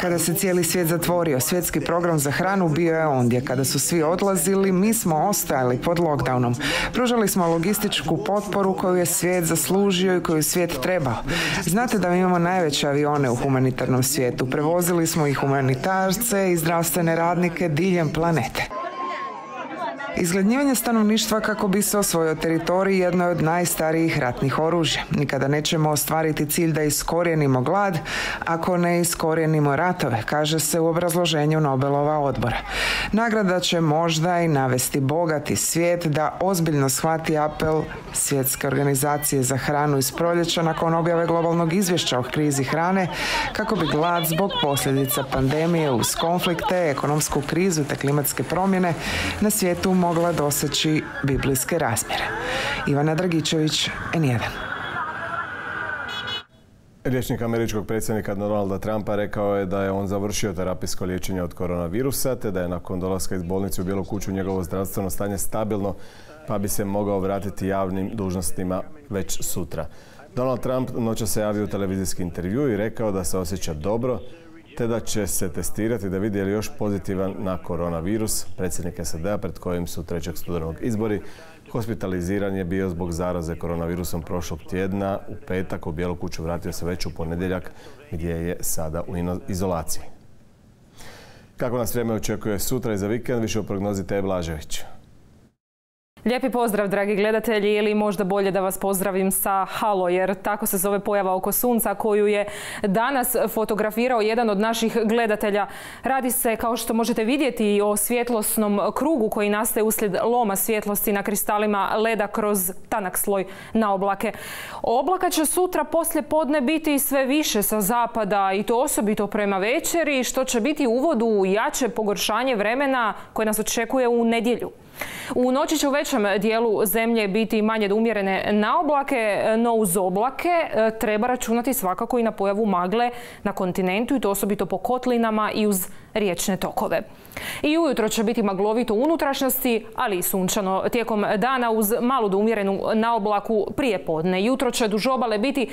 Kada se cijeli svijet zatvorio, Svjetski program za hranu bio je ondje. Kada su svi odlazili, mi smo ostajali pod lockdownom. Pružali smo logističku potporu koju je svijet zaslužio i koju svijet trebao. Znate da mi imamo najveće avione u humanitarnom svijetu. Prevozili smo i humanitarce i zdravstvene radnike diljem planete. Izgladnjivanje stanovništva kako bi se osvojio teritorij jedno je od najstarijih ratnih oružja. Nikada nećemo ostvariti cilj da iskorijenimo glad ako ne iskorijenimo ratove, kaže se u obrazloženju Nobelova odbora. Nagrada će možda i navesti bogati svijet da ozbiljno shvati apel Svjetske organizacije za hranu iz proljeća nakon objave globalnog izvješća o krizi hrane kako bi glad zbog posljedica pandemije uz konflikte, ekonomsku krizu te klimatske promjene na svijetu mogla mogla doseći biblijske razmjere. Ivana Dragičević, N jedan. Rječnik američkog predsjednika Donalda Trumpa rekao je da je on završio terapijsko liječenje od koronavirusa, te da je nakon dolaska iz bolnice u Bijelu kuću njegovo zdravstveno stanje stabilno, pa bi se mogao vratiti javnim dužnostima već sutra. Donald Trump noćas se javio u televizijski intervju i rekao da se osjeća dobro, te da će se testirati da vidi je li još pozitivan na koronavirus. Predsjednik S A D-a, pred kojim su trećeg studenog izbori, hospitaliziran je bio zbog zaraze koronavirusom prošlog tjedna. U petak u Bijelu kuću vratio se već u ponedjeljak, gdje je sada u izolaciji. Kako nas vrijeme očekuje sutra i za vikend, više u prognozi Teje Blažević. Lijepi pozdrav, dragi gledatelji, ili možda bolje da vas pozdravim sa halo, jer tako se zove pojava oko sunca koju je danas fotografirao jedan od naših gledatelja. Radi se, kao što možete vidjeti, i o svjetlosnom krugu koji nastaje uslijed loma svjetlosti na kristalima leda kroz tanak sloj na oblake. Oblaka će sutra poslijepodne biti sve više sa zapada, i to osobito prema večeri, što će biti uvod u jače pogoršanje vremena koje nas očekuje u nedjelju. U noći će u većem dijelu zemlje biti manje umjerene na oblake, no uz oblake treba računati svakako i na pojavu magle na kontinentu, i to osobito po kotlinama i uz riječne tokove. I ujutro će biti maglovito u unutrašnjosti, ali i sunčano tijekom dana uz malu do umjerenu na oblaku prije podne. Jutro će duž obale biti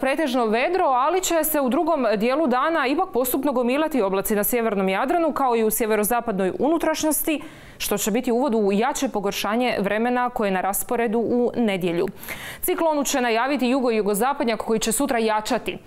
pretežno vedro, ali će se u drugom dijelu dana ipak postupno gomilati oblaci na sjevernom Jadranu kao i u sjeverozapadnoj unutrašnjosti, što će biti uvod u jače pogoršanje vremena koje je na rasporedu u nedjelju. Ciklonu će najaviti jugo- i jugozapadnjak koji će sutra jačati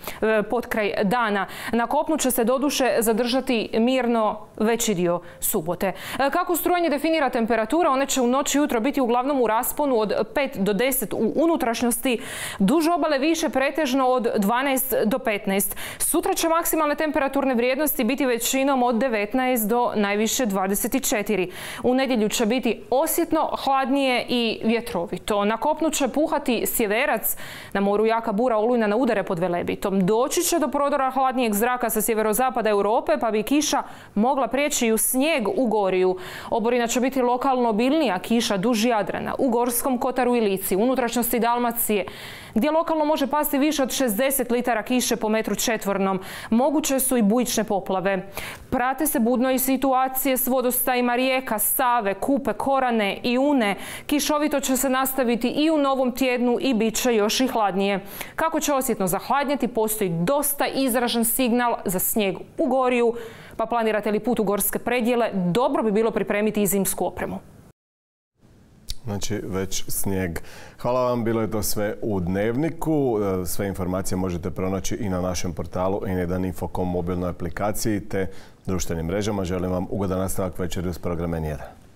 potkraj dana. Na kopnu će se doduše zadržati mirno veći dio subote. Kako strujanje definira temperatura, one će u noći jutro biti uglavnom u rasponu od pet do deset u unutrašnjosti, duž obale više pretežno od dvanaest do petnaest. Sutra će maksimalne temperaturne vrijednosti biti većinom od devetnaest do najviše dvadeset četiri. U nedjelju će biti osjetno hladnije i vjetrovito. Na kopnu će puhati sjeverac, na moru jaka bura, olujna na udare pod Velebitom. Doći će do prodora hladnijeg zraka sa sjeverozapada Europe, pa bi kiša mogla prijeći i u snijeg u Goriju. Oborina će biti lokalno obilnija kiša duž Jadrana, u Gorskom Kotaru i Lici, unutrašnjosti Dalmacije, gdje lokalno može pasti više od šezdeset litara kiše po metru četvornom. Moguće su i bujične poplave. Prate se budno i situacije s vodostajima rijeka Save, Kupe, Korane i Une. Kišovito će se nastaviti i u novom tjednu i bit će još i hladnije. Kako će osjetno zahladnjati, postoji dosta izražen signal za snijeg u Goriju, pa planirate li put u gorske predjele, dobro bi bilo pripremiti i zimsku opremu. Znači već snijeg. Hvala vam, bilo je to sve u Dnevniku. Sve informacije možete pronaći i na našem portalu en jedan info kom, mobilnoj aplikaciji te društvenim mrežama. Želim vam ugodan nastavak večeri uz program en jedan.